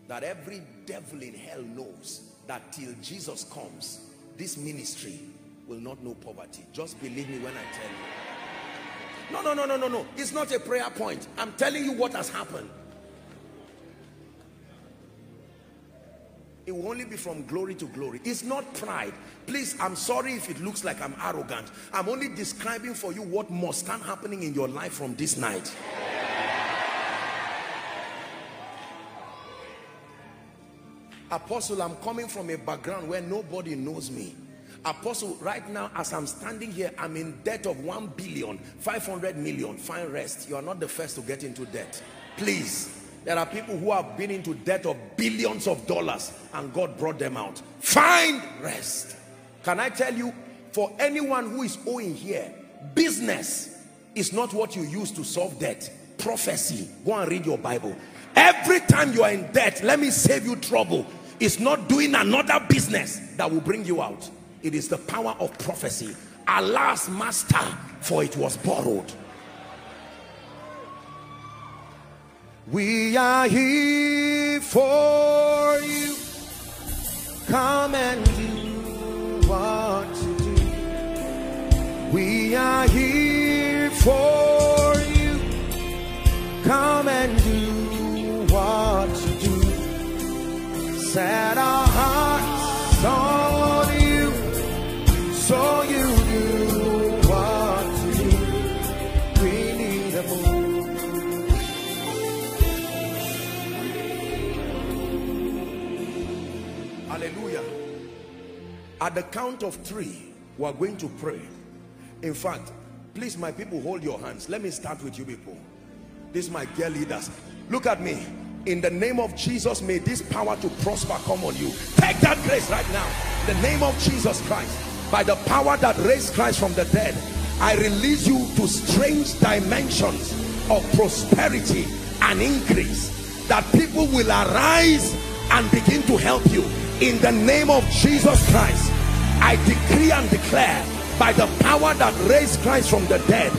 that every devil in hell knows that till Jesus comes, this ministry will not know poverty. Just believe me when I tell you. No, no, no, no, no, no. It's not a prayer point. I'm telling you what has happened. It will only be from glory to glory. It's not pride. Please, I'm sorry if it looks like I'm arrogant. I'm only describing for you what must start happening in your life from this night. Apostle, I'm coming from a background where nobody knows me. Apostle, right now, as I'm standing here, I'm in debt of one billion, five hundred million. Fine, rest. You are not the first to get into debt. Please. There are people who have been into debt of billions of dollars and God brought them out. Find rest. Can I tell you, for anyone who is owing here, business is not what you use to solve debt. Prophecy. Go and read your Bible. Every time you are in debt, let me save you trouble. It's not doing another business that will bring you out. It is the power of prophecy. Alas, master, for it was borrowed. We are here for you. Come and do what you do. We are here for you. Come and do what you do. Set our hearts on you, so you do what you do. We need a move. Hallelujah. At the count of three, we are going to pray. In fact, please, my people, hold your hands. Let me start with you people. This is my dear leaders. Look at me. In the name of Jesus, may this power to prosper come on you. Take that grace right now. In the name of Jesus Christ, by the power that raised Christ from the dead, I release you to strange dimensions of prosperity and increase, that people will arise and begin to help you. In the name of Jesus Christ, I decree and declare by the power that raised Christ from the dead,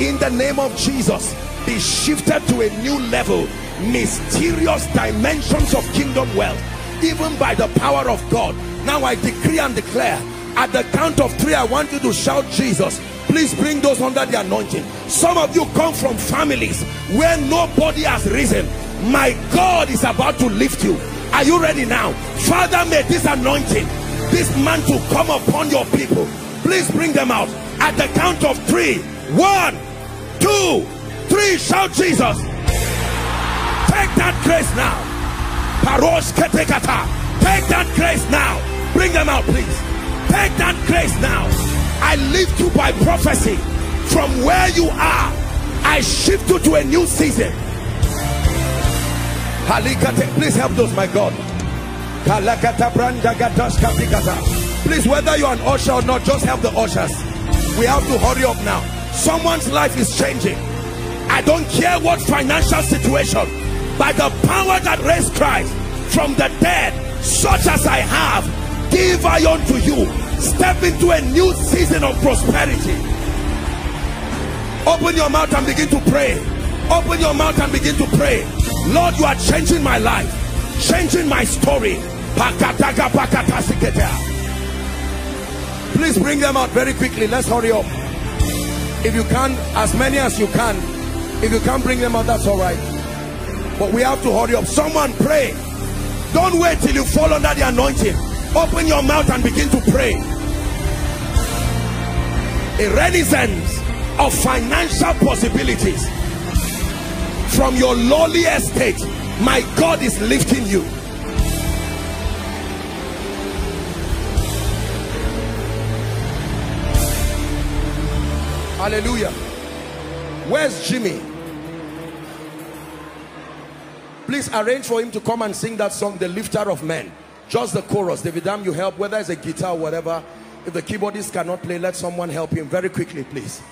in the name of Jesus, be shifted to a new level, mysterious dimensions of kingdom wealth, even by the power of God. Now I decree and declare, at the count of three, I want you to shout Jesus. Please bring those under the anointing. Some of you come from families where nobody has risen. My God is about to lift you. Are you ready now? Father, may this anointing, this mantle come upon your people. Please bring them out. At the count of three. One, two, three. Shout Jesus. Take that grace now. Take that grace now. Bring them out, please. Take that grace now. I lift you by prophecy. From where you are, I shift you to a new season. Please help those, my God. Please, whether you're an usher or not, just help the ushers. We have to hurry up now. Someone's life is changing. I don't care what financial situation. By the power that raised Christ from the dead, such as I have, give I unto you. Step into a new season of prosperity. Open your mouth and begin to pray. Open your mouth and begin to pray. Lord, you are changing my life, changing my story. Please bring them out very quickly. Let's hurry up. If you can, as many as you can. If you can't bring them out, that's all right. But we have to hurry up. Someone pray. Don't wait till you fall under the anointing. Open your mouth and begin to pray. A renaissance of financial possibilities. From your lowly estate, my God is lifting you. Hallelujah. Where's Jimmy? Please arrange for him to come and sing that song, The Lifter of Men. Just the chorus. Davidam, you help, whether it's a guitar or whatever. If the keyboardist cannot play, let someone help him very quickly, please.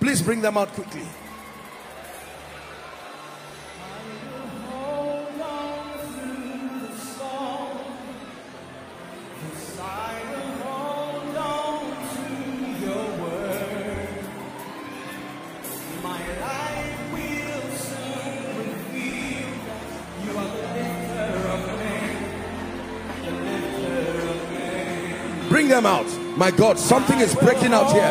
Please bring them out quickly. My life will soon reveal that you are the lifter of Bring them out. My God, something is breaking out here.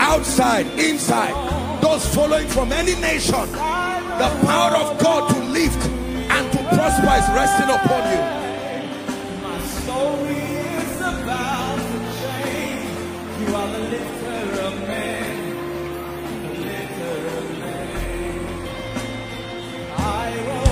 Outside, inside, those following from any nation, the power of God to lift and to prosper is resting upon you. My soul is about to change. You are the lifter of men, the lifter of men. I will.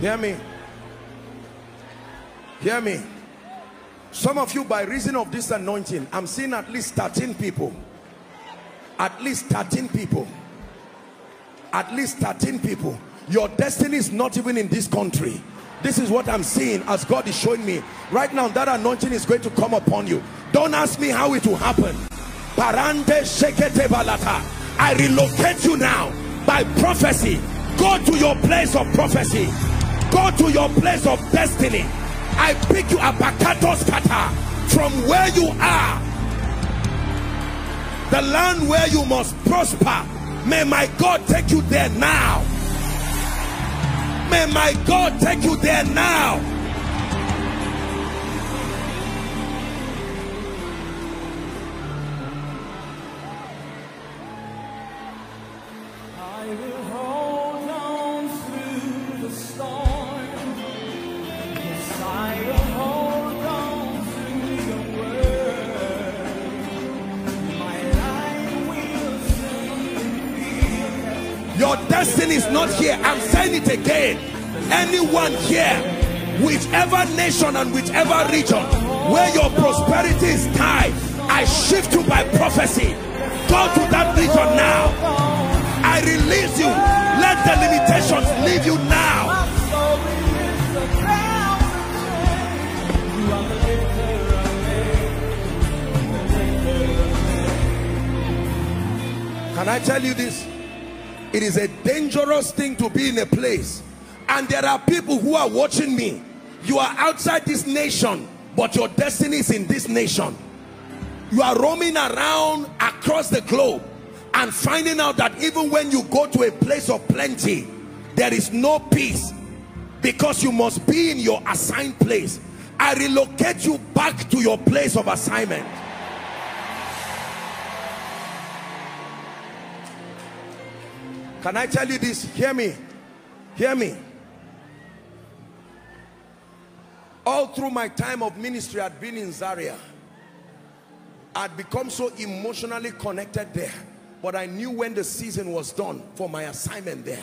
Hear me. Hear me. Some of you, by reason of this anointing, I'm seeing at least thirteen people. At least thirteen people. At least thirteen people. Your destiny is not even in this country. This is what I'm seeing as God is showing me. Right now, that anointing is going to come upon you. Don't ask me how it will happen. I relocate you now by prophecy. Go to your place of prophecy. Go to your place of destiny. I pick you up from where you are. The land where you must prosper. May my God take you there now. May my God take you there now. I will hold on through the storm. I will hold on to your word. My life will soon be. Your destiny is not here. I'm saying it again. Anyone here, whichever nation and whichever region where your prosperity is tied, I shift you by prophecy. Go to that region now. I release you. Let the limitations leave you now. Can I tell you this? It is a dangerous thing to be in a place. And there are people who are watching me. You are outside this nation, but your destiny is in this nation. You are roaming around across the globe and finding out that even when you go to a place of plenty, there is no peace because you must be in your assigned place. I relocate you back to your place of assignment. Can I tell you this? Hear me. Hear me. All through my time of ministry, I'd been in Zaria. I'd become so emotionally connected there. But I knew when the season was done for my assignment there.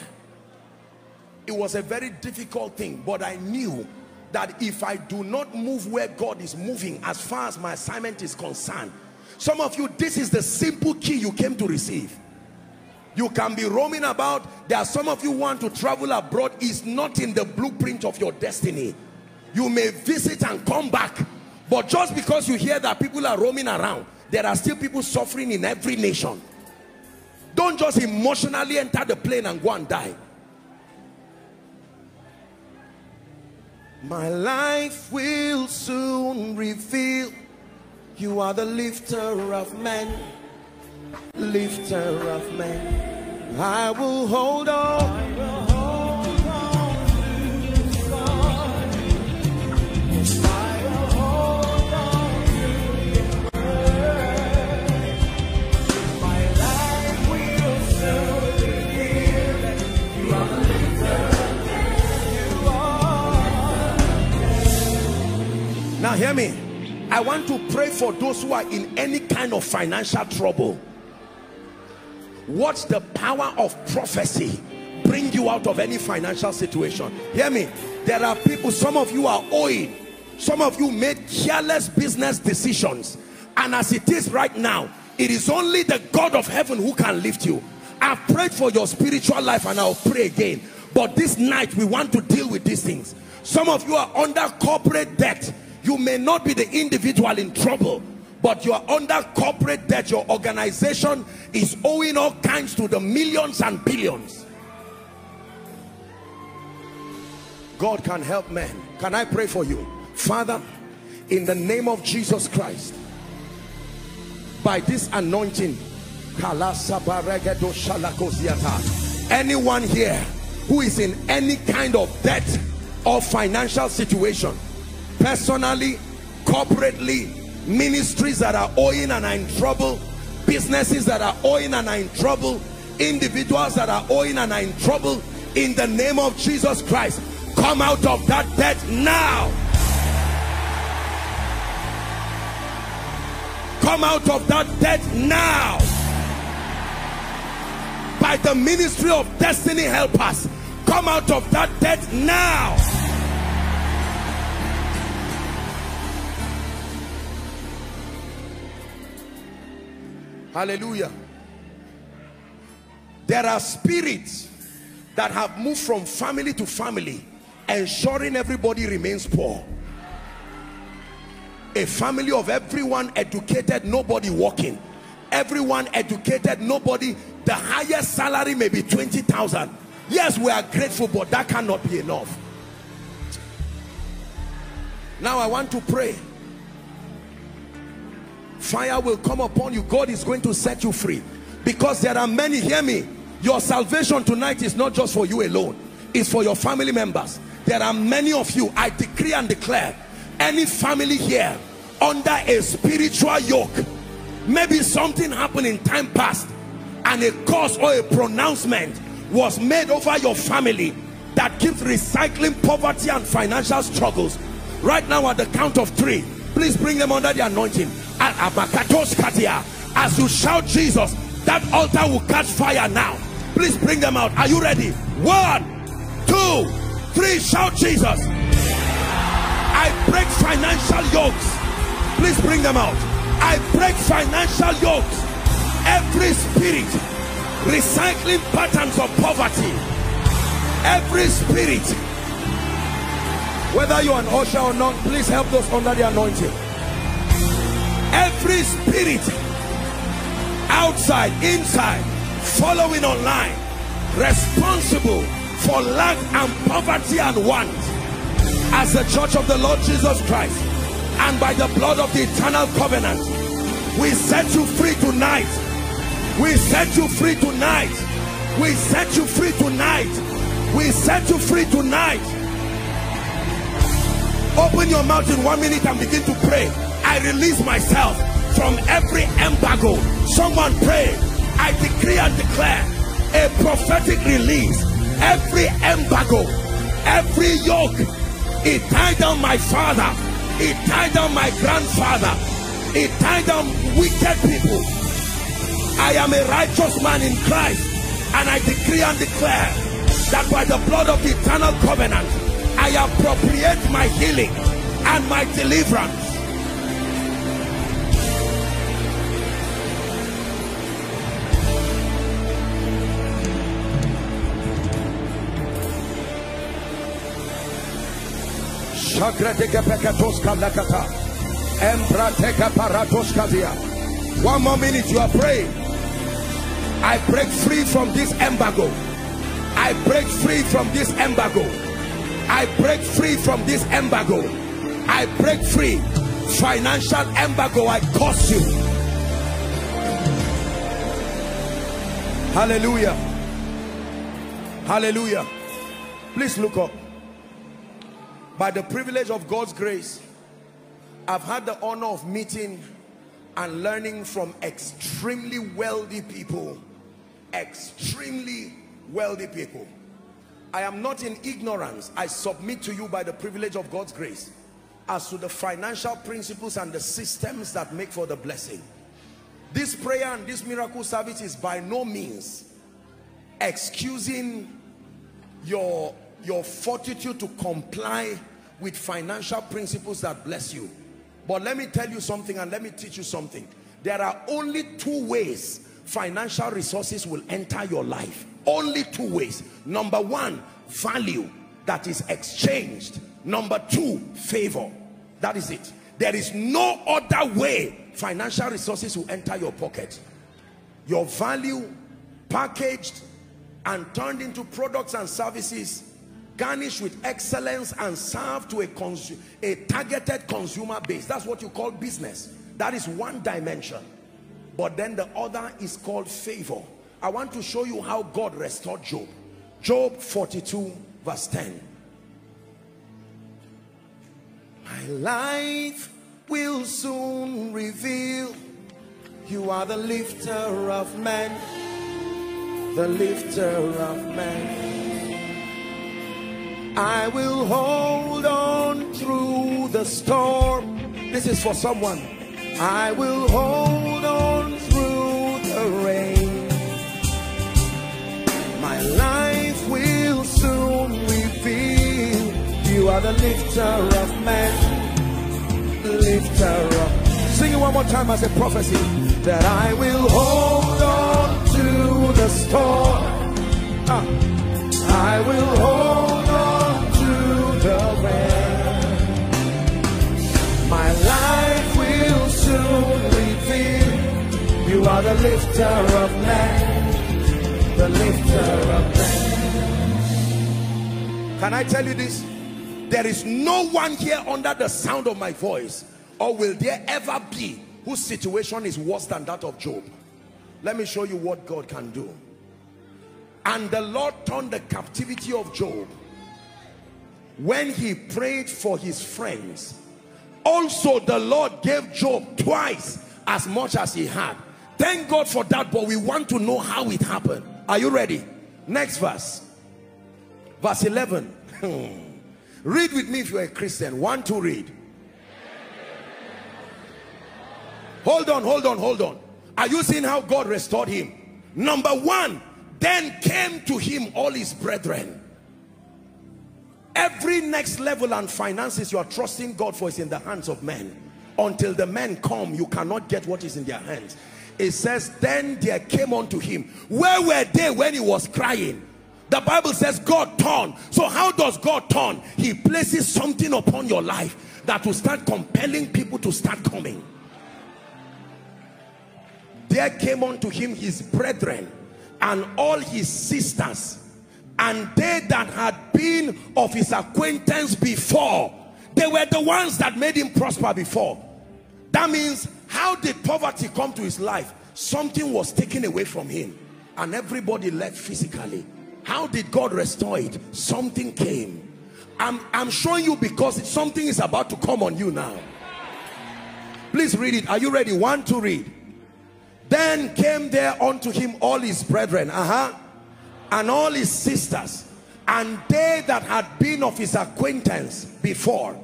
It was a very difficult thing. But I knew that if I do not move where God is moving, as far as my assignment is concerned, some of you, this is the simple key you came to receive. You can be roaming about. There are some of you who want to travel abroad. It's not in the blueprint of your destiny. You may visit and come back. But just because you hear that people are roaming around, there are still people suffering in every nation. Don't just emotionally enter the plane and go and die. My life will soon reveal. You are the lifter of men. Lifter of men, I will hold on. I will hold on to the sun. I will hold on to your word. My life will still be here. You are the lifter. You are. Now hear me. I want to pray for those who are in any kind of financial trouble. Watch the power of prophecy bring you out of any financial situation. Hear me. There are people, some of you are owing. Some of you made careless business decisions. And as it is right now, it is only the God of heaven who can lift you. I've prayed for your spiritual life and I'll pray again. But this night, we want to deal with these things. Some of you are under corporate debt. You may not be the individual in trouble, but you are under corporate debt. Your organization is owing all kinds to the millions and billions. God can help men. Can I pray for you? Father, in the name of Jesus Christ, by this anointing, anyone here who is in any kind of debt or financial situation, personally, corporately, ministries that are owing and are in trouble, businesses that are owing and are in trouble, individuals that are owing and are in trouble, in the name of Jesus Christ, come out of that debt now. Come out of that debt now. By the ministry of destiny helpers, come out of that debt now. Hallelujah. There are spirits that have moved from family to family, ensuring everybody remains poor. A family of everyone educated, nobody working. Everyone educated, nobody. The highest salary may be twenty thousand. Yes, we are grateful, but that cannot be enough. Now I want to pray. Fire will come upon you. God is going to set you free. Because there are many, hear me, your salvation tonight is not just for you alone. It's for your family members. There are many of you, I decree and declare, any family here under a spiritual yoke, maybe something happened in time past and a curse or a pronouncement was made over your family that keeps recycling poverty and financial struggles. Right now at the count of three, please bring them under the anointing. As you shout Jesus, that altar will catch fire now. Please bring them out. Are you ready? One, two, three, shout Jesus. I break financial yokes. Please bring them out. I break financial yokes. Every spirit recycling patterns of poverty. Every spirit. Whether you're an usher or not, please help those under the anointing. Every spirit, outside, inside, following online, responsible for lack and poverty and want, as the church of the Lord Jesus Christ and by the blood of the eternal covenant, we set you free tonight. We set you free tonight. We set you free tonight. We set you free tonight. Open your mouth in one minute and begin to pray. I release myself from every embargo. Someone pray. I decree and declare a prophetic release. Every embargo, every yoke, it tied down my father, it tied down my grandfather, it tied down wicked people. I am a righteous man in Christ, and I decree and declare that by the blood of the eternal covenant, I appropriate my healing and my deliverance. One more minute, you are praying. I break free from this embargo. I break free from this embargo. I break free from this embargo. I break free. Financial embargo, I curse you. Hallelujah. Hallelujah. Please look up. By the privilege of God's grace, I've had the honor of meeting and learning from extremely wealthy people. Extremely wealthy people. I am not in ignorance. I submit to you by the privilege of God's grace as to the financial principles and the systems that make for the blessing. This prayer and this miracle service is by no means excusing your, your fortitude to comply with financial principles that bless you. But let me tell you something, and let me teach you something. There are only two ways financial resources will enter your life. Only two ways. Number one, value that is exchanged. Number two, favor. That is it. There is no other way financial resources will enter your pocket. Your value packaged and turned into products and services garnished with excellence and serve to a, consu a targeted consumer base. That's what you call business. That is one dimension. But then the other is called favor. I want to show you how God restored Job. Job forty-two verse ten. My life will soon reveal, you are the lifter of men, the lifter of men. I will hold on through the storm. This is for someone. I will hold on through the rain. My life will soon reveal, you are the lifter of men, the lifter of men. Sing it one more time as a prophecy. That I will hold on to the storm. Ah. I will hold on to the rain. My life will soon reveal, you are the lifter of men, the lifter of men. Can I tell you this? There is no one here under the sound of my voice, or will there ever be, whose situation is worse than that of Job? Let me show you what God can do. And the Lord turned the captivity of Job when he prayed for his friends. Also, the Lord gave Job twice as much as he had. Thank God for that, but we want to know how it happened. Are you ready? Next verse. Verse eleven. Read with me if you're a Christian. One, two, read. Hold on, hold on, hold on. Are you seeing how God restored him? Number one, then came to him all his brethren. Every next level and finances you are trusting God for is in the hands of men. Until the men come, you cannot get what is in their hands. It says, then there came unto him. Where were they when he was crying? The Bible says God turned. So how does God turn? He places something upon your life that will start compelling people to start coming. There came unto him his brethren and all his sisters, and they that had been of his acquaintance before. They were the ones that made him prosper before. That means, how did poverty come to his life? Something was taken away from him, and everybody left physically. How did God restore it? Something came. I'm, I'm showing you because something is about to come on you now. Please read it. Are you ready? One, two, read. Then came there unto him all his brethren, uh-huh, and all his sisters, and they that had been of his acquaintance before,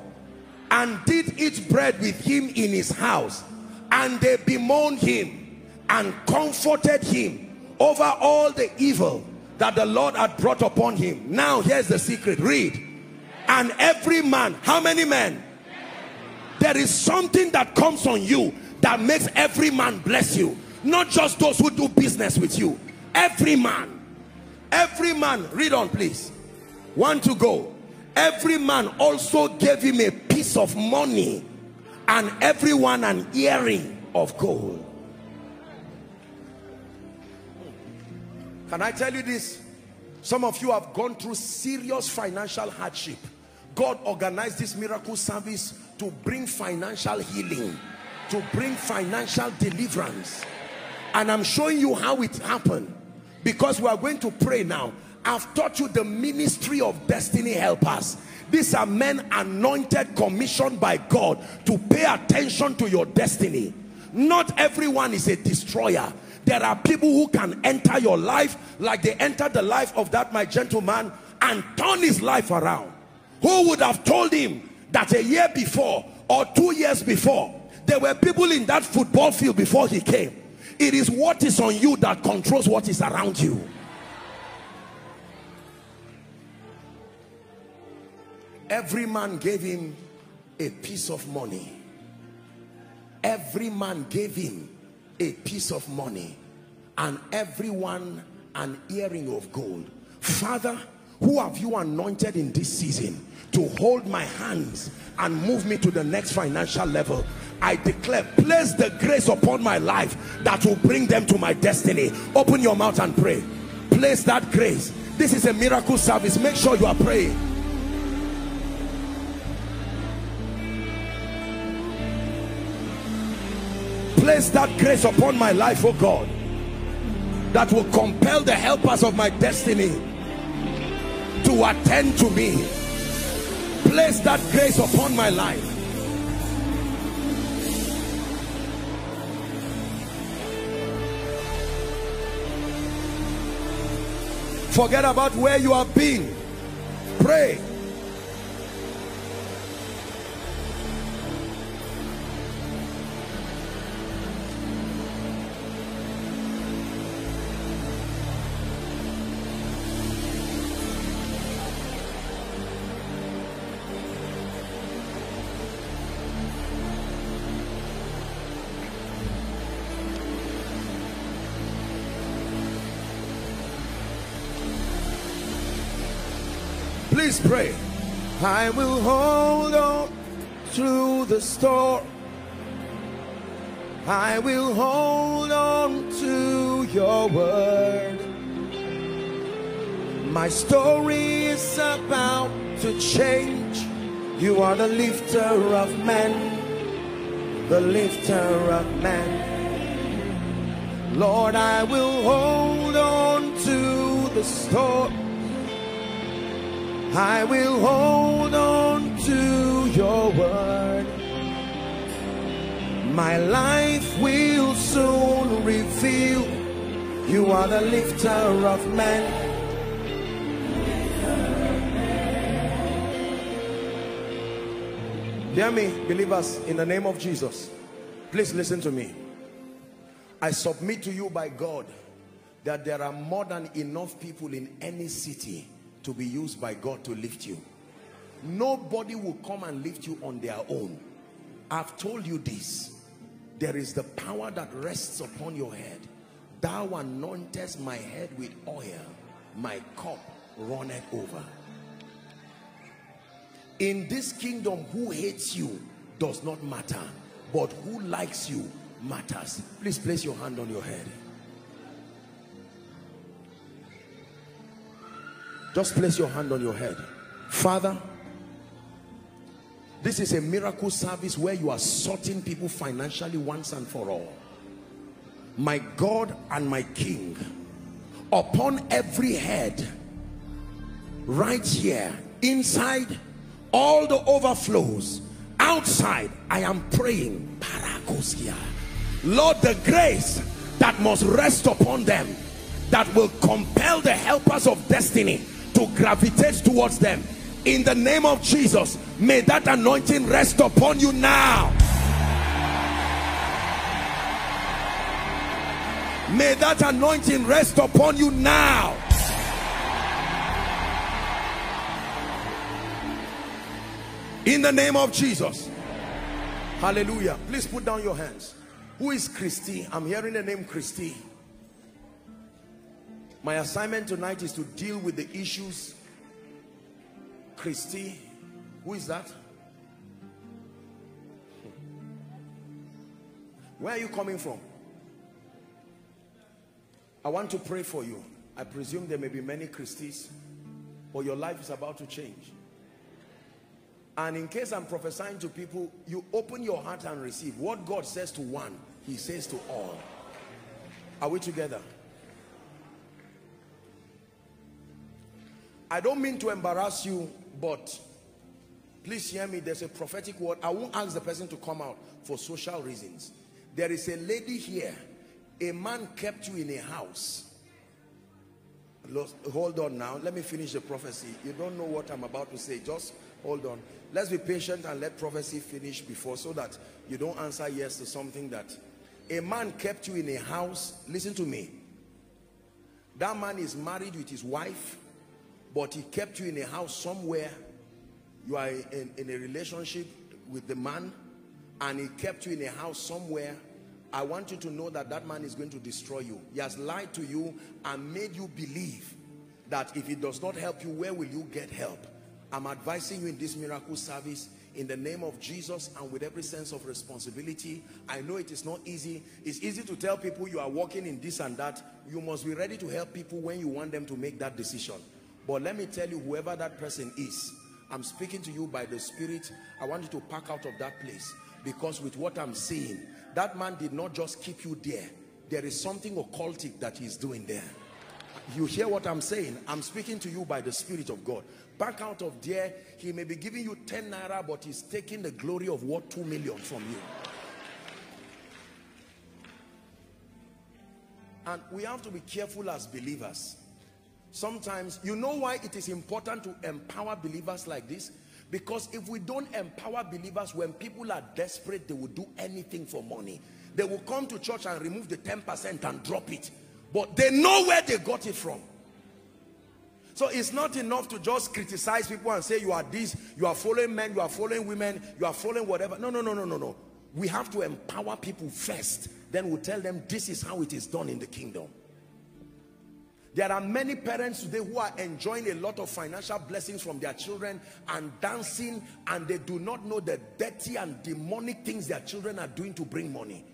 and did eat bread with him in his house. And they bemoaned him and comforted him over all the evil that the Lord had brought upon him. Now here's the secret. Read. And every man, how many men? There is something that comes on you that makes every man bless you. Not just those who do business with you. Every man. Every man. Read on, please. One to go. Every man also gave him a piece of money, and everyone an earring of gold. Can I tell you this? Some of you have gone through serious financial hardship. God organized this miracle service to bring financial healing, to bring financial deliverance. And I'm showing you how it happened, because we are going to pray now. I've taught you the ministry of destiny helpers. These are men anointed, commissioned by God to pay attention to your destiny. Not everyone is a destroyer. There are people who can enter your life like they entered the life of that my gentleman and turn his life around. Who would have told him that a year before or two years before, there were people in that football field before he came? It is what is on you that controls what is around you. Every man gave him a piece of money. Every man gave him a piece of money, and everyone an earring of gold. Father, who have you anointed in this season to hold my hands and move me to the next financial level? I declare, place the grace upon my life that will bring them to my destiny. Open your mouth and pray. Place that grace. This is a miracle service. Make sure you are praying. place that grace upon my life, oh God, that will compel the helpers of my destiny to attend to me. Place that grace upon my life. Forget about where you have been. Pray. Please pray. I will hold on through the storm. I will hold on to your word. My story is about to change. You are the lifter of men, the lifter of men. Lord, I will hold on to the storm. I will hold on to your word. My life will soon reveal you are the lifter of men. Hear me, believers, in the name of Jesus. Please listen to me. I submit to you by God that there are more than enough people in any city to be used by God to lift you. Nobody will come and lift you on their own. I've told you this. There is the power that rests upon your head. Thou anointest my head with oil. My cup runneth over. In this kingdom, who hates you does not matter, but who likes you matters. Please place your hand on your head. Just place your hand on your head. Father, this is a miracle service where you are sorting people financially once and for all. My God and my King, upon every head, right here, inside, all the overflows, outside, I am praying, Lord, the grace that must rest upon them, that will compel the helpers of destiny to gravitate towards them. In the name of Jesus, may that anointing rest upon you now. May that anointing rest upon you now. In the name of Jesus. Hallelujah. Please put down your hands. Who is Christy? I'm hearing the name Christy. My assignment tonight is to deal with the issues. Christy, who is that? Where are you coming from? I want to pray for you. I presume there may be many Christies, but your life is about to change. And in case I'm prophesying to people, you open your heart and receive. What God says to one, he says to all. Are we together? I don't mean to embarrass you, but please hear me. There's a prophetic word. I won't ask the person to come out for social reasons. There is a lady here. A man kept you in a house. Hold on now. Let me finish the prophecy. You don't know what I'm about to say. Just hold on. Let's be patient and let prophecy finish before, so that you don't answer yes to something that... A man kept you in a house. Listen to me. That man is married with his wife, but he kept you in a house somewhere. You are in, in a relationship with the man, and he kept you in a house somewhere. I want you to know that that man is going to destroy you. He has lied to you and made you believe that if he does not help you, where will you get help? I'm advising you in this miracle service in the name of Jesus and with every sense of responsibility. I know it is not easy. It's easy to tell people you are walking in this and that. You must be ready to help people when you want them to make that decision. But let me tell you, whoever that person is, I'm speaking to you by the Spirit. I want you to pack out of that place, because with what I'm saying, That man did not just keep you there. There is something occultic that he's doing there. You hear what I'm saying? I'm speaking to you by the Spirit of God. Back out of there, he may be giving you ten naira, but he's taking the glory of what, two million from you. And we have to be careful as believers. Sometimes, you know why it is important to empower believers like this? Because if we don't empower believers, when people are desperate, they will do anything for money. They will come to church and remove the ten percent and drop it. But they know where they got it from. So it's not enough to just criticize people and say you are this, you are following men, you are following women, you are following whatever. No, no, no, no, no, no. We have to empower people first. Then we'll tell them this is how it is done in the kingdom. There are many parents today who are enjoying a lot of financial blessings from their children and dancing, and they do not know the dirty and demonic things their children are doing to bring money.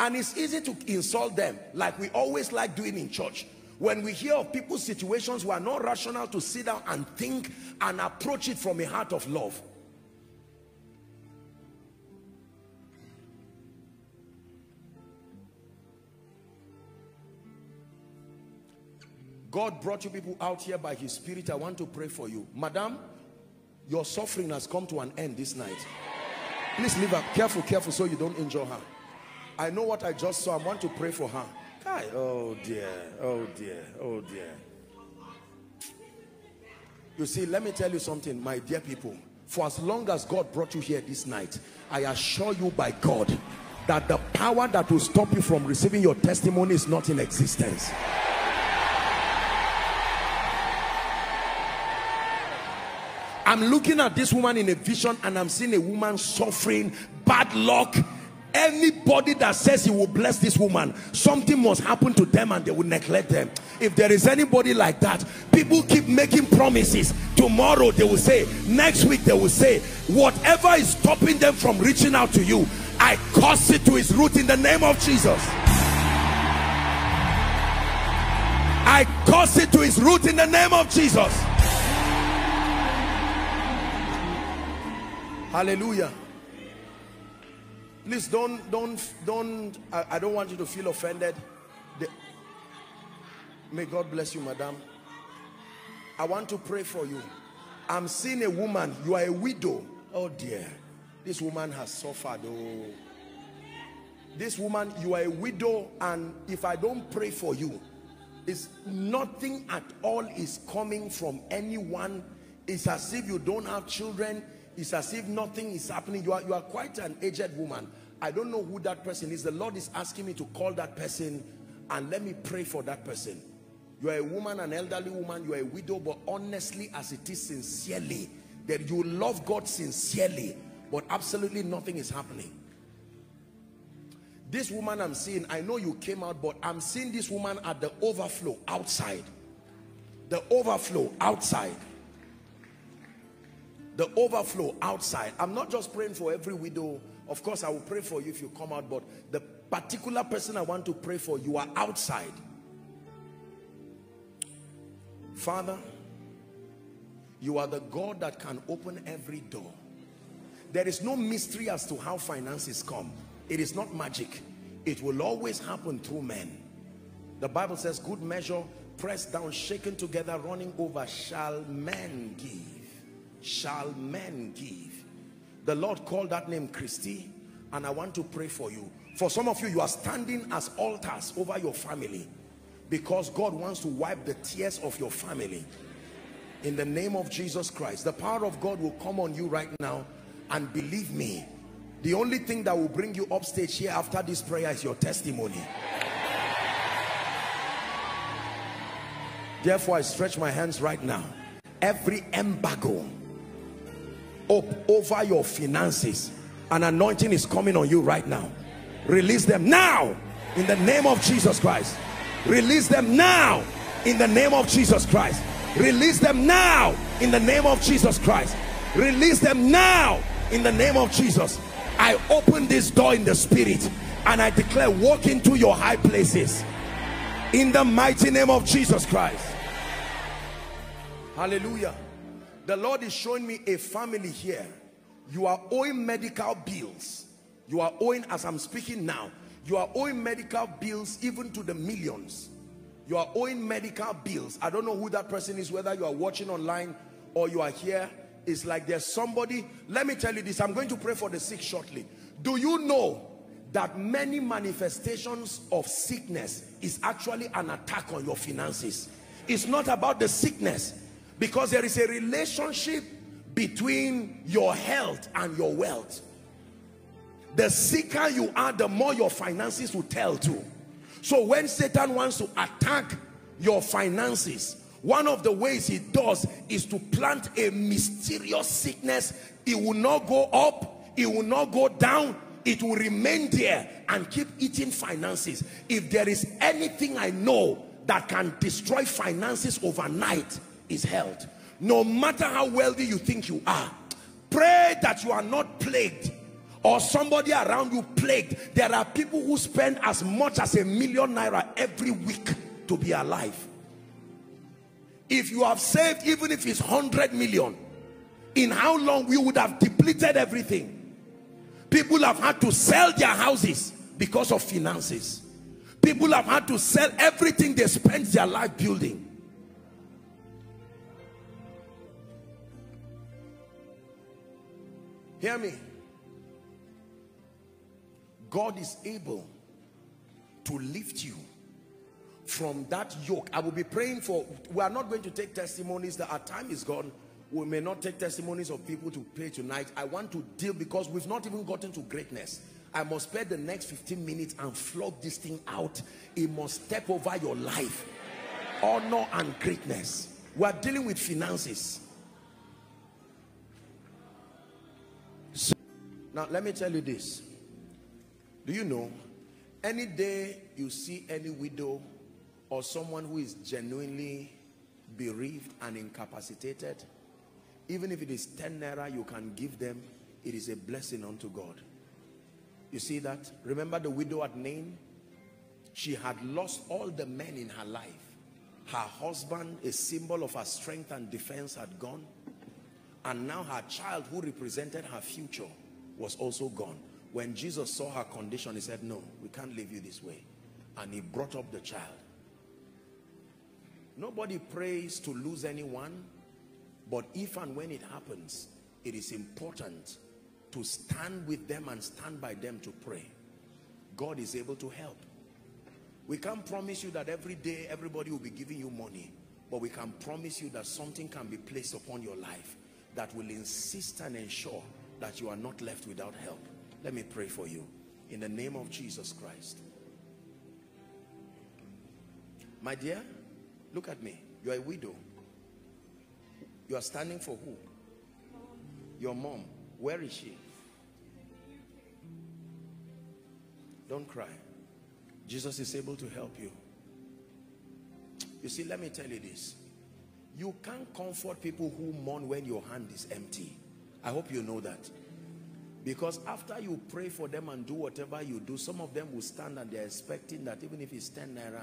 And it's easy to insult them, like we always like doing in church. When we hear of people's situations, we are not rational to sit down and think and approach it from a heart of love. God brought you people out here by his Spirit. I want to pray for you. Madam, your suffering has come to an end this night. Please leave her. Careful, careful, so you don't injure her. I know what I just saw. I want to pray for her. Hi. Oh dear, oh dear, oh dear. You see, let me tell you something, my dear people. For as long as God brought you here this night, I assure you by God that the power that will stop you from receiving your testimony is not in existence. I'm looking at this woman in a vision, and I'm seeing a woman suffering bad luck. Anybody that says he will bless this woman, something must happen to them and they will neglect them. If there is anybody like that, people keep making promises. Tomorrow they will say, next week they will say, whatever is stopping them from reaching out to you, I curse it to its root in the name of Jesus. I curse it to its root in the name of Jesus. Hallelujah. Please don't, don't, don't, I, I don't want you to feel offended. The, may God bless you, madam. I want to pray for you. I'm seeing a woman, you are a widow. Oh dear, this woman has suffered. Oh. This woman, you are a widow, and if I don't pray for you, it's nothing at all is coming from anyone. It's as if you don't have children. It's as if nothing is happening. You are, you are quite an aged woman. I don't know who that person is. The Lord is asking me to call that person and let me pray for that person. You are a woman, an elderly woman, you are a widow, but honestly as it is, sincerely, that you love God sincerely, but absolutely nothing is happening. This woman I'm seeing, I know you came out, but I'm seeing this woman at the overflow outside. The overflow outside. The overflow outside. I'm not just praying for every widow. Of course, I will pray for you if you come out, but the particular person I want to pray for, you are outside. Father, you are the God that can open every door. There is no mystery as to how finances come. It is not magic. It will always happen through men. The Bible says, good measure, pressed down, shaken together, running over, shall men give. Shall men give. The Lord called that name Christy, and I want to pray for you. For some of you, you are standing as altars over your family because God wants to wipe the tears of your family. In the name of Jesus Christ, the power of God will come on you right now, and believe me, the only thing that will bring you upstage here after this prayer is your testimony. Therefore, I stretch my hands right now. Every embargo up over your finances, an anointing is coming on you right now. Release them now in the name of Jesus Christ. Release them now in the name of Jesus Christ. Release them now in the name of Jesus Christ. Release them now in the name of Jesus. I open this door in the Spirit and I declare, walk into your high places in the mighty name of Jesus Christ. Hallelujah. The Lord is showing me a family here. You are owing medical bills. You are owing, as I'm speaking now, you are owing medical bills even to the millions. You are owing medical bills. I don't know who that person is, whether you are watching online or you are here. It's like there's somebody. Let me tell you this. I'm going to pray for the sick shortly. Do you know that many manifestations of sickness is actually an attack on your finances? It's not about the sickness, because there is a relationship between your health and your wealth. The sicker you are, the more your finances will tell too. So when Satan wants to attack your finances, one of the ways he does is to plant a mysterious sickness. It will not go up, it will not go down, it will remain there and keep eating finances. If there is anything I know that can destroy finances overnight, is health. No matter how wealthy you think you are, pray that you are not plagued or somebody around you plagued. There are people who spend as much as a million naira every week to be alive. If you have saved, even if it's one hundred million, in how long we would have depleted everything. People have had to sell their houses because of finances. People have had to sell everything they spent their life building. Hear me. God is able to lift you from that yoke. I will be praying for, we are not going to take testimonies, that our time is gone. We may not take testimonies of people to pray tonight. I want to deal, because we've not even gotten to greatness. I must spend the next fifteen minutes and flog this thing out. It must step over your life. Honor and greatness. We are dealing with finances. So, now let me tell you this. Do you know, any day you see any widow or someone who is genuinely bereaved and incapacitated, even if it is ten naira you can give them, it is a blessing unto God. You see that? Remember the widow at Nain? She had lost all the men in her life. Her husband, a symbol of her strength and defense, had gone. And now her child, who represented her future, was also gone. When Jesus saw her condition, he said, no, we can't leave you this way. And he brought up the child. Nobody prays to lose anyone, but if and when it happens, it is important to stand with them and stand by them to pray. God is able to help. We can't promise you that every day everybody will be giving you money, but we can promise you that something can be placed upon your life that will insist and ensure that you are not left without help. Let me pray for you in the name of Jesus Christ. My dear, look at me. You're a widow. You are standing for who? Your mom. Where is she? Don't cry. Jesus is able to help you. You see, let me tell you this. You can't comfort people who mourn when your hand is empty. I hope you know that. Because after you pray for them and do whatever you do, some of them will stand and they're expecting that even if it's ten naira,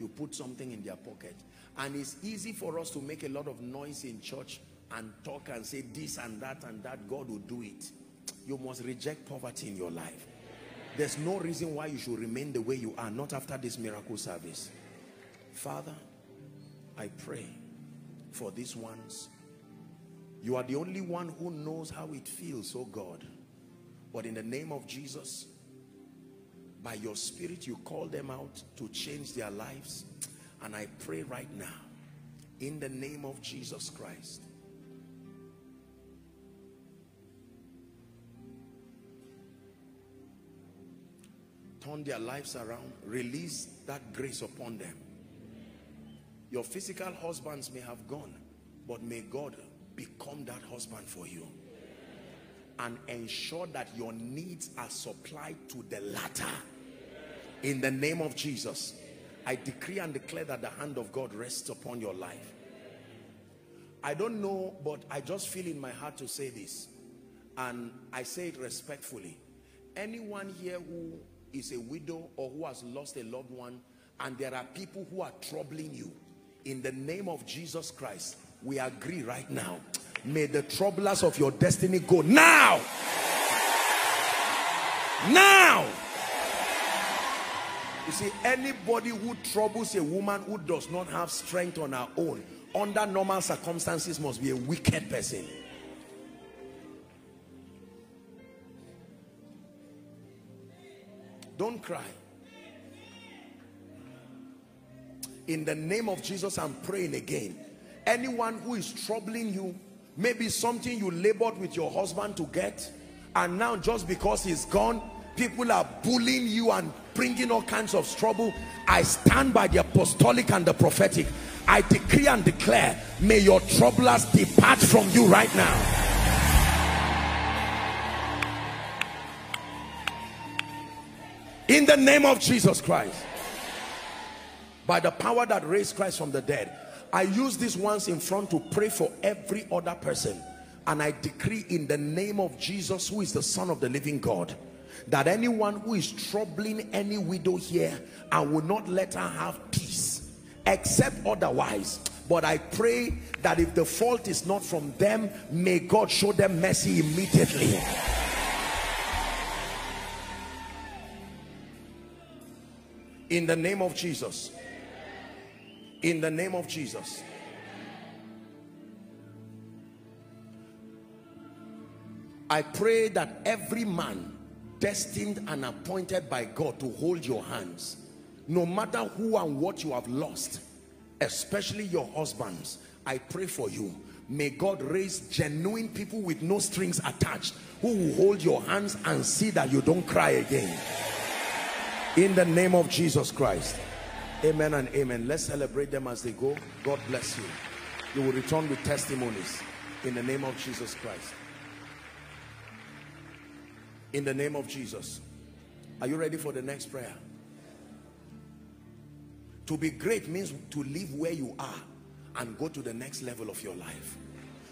you put something in their pocket. And it's easy for us to make a lot of noise in church and talk and say this and that and that. God will do it. You must reject poverty in your life. There's no reason why you should remain the way you are, not after this miracle service. Father, I pray for these ones. You are the only one who knows how it feels, oh God. But in the name of Jesus, by your spirit, you call them out to change their lives. And I pray right now, in the name of Jesus Christ, turn their lives around, release that grace upon them. Your physical husbands may have gone, but may God become that husband for you. And ensure that your needs are supplied to the latter. In the name of Jesus, I decree and declare that the hand of God rests upon your life. I don't know, but I just feel in my heart to say this, and I say it respectfully. Anyone here who is a widow or who has lost a loved one, and there are people who are troubling you, in the name of Jesus Christ, we agree right now. May the troublers of your destiny go now. now. You see, anybody who troubles a woman who does not have strength on her own, under normal circumstances, must be a wicked person. Don't cry. In the name of Jesus, I'm praying again. Anyone who is troubling you, maybe something you labored with your husband to get, and now just because he's gone, people are bullying you and bringing all kinds of trouble. I stand by the apostolic and the prophetic. I decree and declare, may your troublers depart from you right now. In the name of Jesus Christ. By the power that raised Christ from the dead, I use this once in front to pray for every other person. And I decree in the name of Jesus, who is the Son of the living God, that anyone who is troubling any widow here and will not let her have peace, except otherwise. But I pray that if the fault is not from them, may God show them mercy immediately. In the name of Jesus. In the name of Jesus. I pray that every man destined and appointed by God to hold your hands, no matter who and what you have lost, especially your husbands, I pray for you. May God raise genuine people with no strings attached, who will hold your hands and see that you don't cry again. In the name of Jesus Christ. Amen and amen. Let's celebrate them as they go. God bless you. You will return with testimonies. In the name of Jesus Christ. In the name of Jesus. Are you ready for the next prayer? To be great means to live where you are and go to the next level of your life.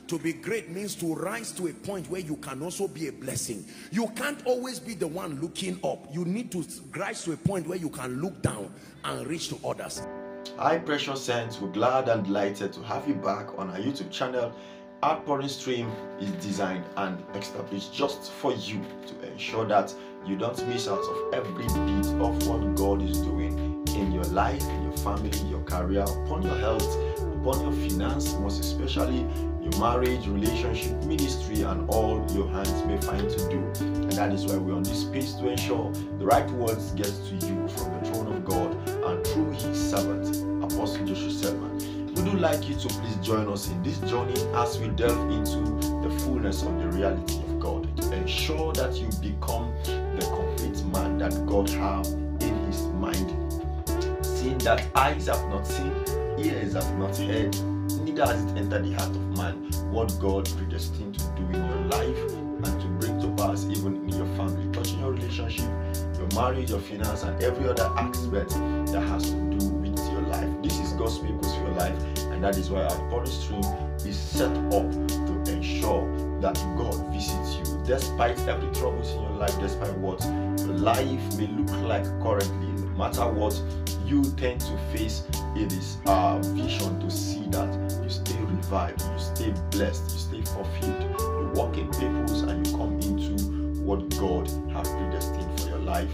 To be great means to rise to a point where you can also be a blessing. You can't always be the one looking up. You need to rise to a point where you can look down and reach to others. Hi, precious saints. We're glad and delighted to have you back on our YouTube channel. Outpouring Stream is designed and established just for you, to ensure that you don't miss out of every bit of what God is doing in your life, in your family, your career, upon your health, upon your finance, most especially your marriage, relationship, ministry, and all your hands may find to do. And that is why we're on this page, to ensure the right words get to you from the throne of God and through his servant, Apostle Joshua Selman. We would like you to please join us in this journey as we delve into the fullness of the reality of God, to ensure that you become the complete man that God has in his mind. Seeing that eyes have not seen, ears have not heard, neither has it entered the heart of man what God predestined to do in your life and to bring to pass even in your family, touching your relationship, your marriage, your finance, and every other aspect that has to do with your life. This is God's purpose for your life, and that is why our Outpouring Stream is set up to ensure that God visits you despite every troubles in your life, despite what your life may look like currently. No matter what you tend to face, it is our vision to see that you stay revived, you stay blessed, you stay fulfilled, you walk in purpose, and you come into what God has predestined for your life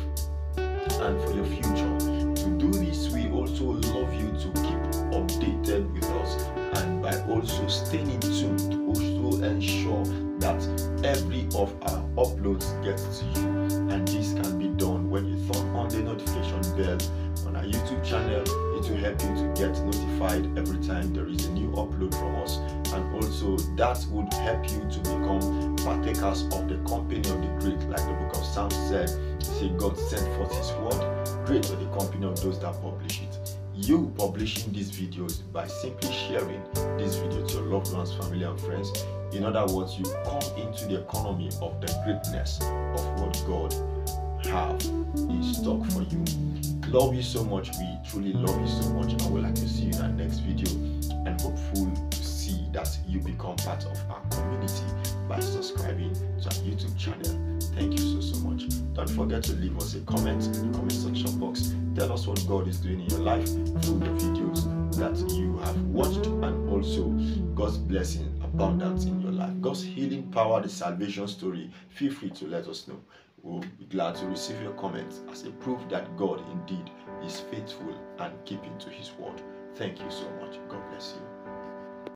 and for your future. To do this, we also love you to keep updated with us, and by also staying in tune, to also ensure that every of our uploads gets to you. And this can be done when you turn on the notification bell on our YouTube channel. It will help you to get notified every time there is a new upload from us, and also that would help you to become partakers of the company of the great, like the book of Psalms said, say God sent forth his word, great are the company of those that publish it. You publishing these videos by simply sharing this video to your loved ones, family, and friends. In other words, you come into the economy of the greatness of what God has in stock for you. Love you so much. We truly love you so much. I would like to see you in our next video, and hopeful to see that you become part of our community by subscribing to our YouTube channel. Thank you so, so much. Don't forget to leave us a comment in the comment section box. Tell us what God is doing in your life through the videos that you have watched, and also God's blessing, abundance in your life, God's healing power, the salvation story. Feel free to let us know. We'll be glad to receive your comments as a proof that God indeed is faithful and keeping to his word. Thank you so much. God bless you.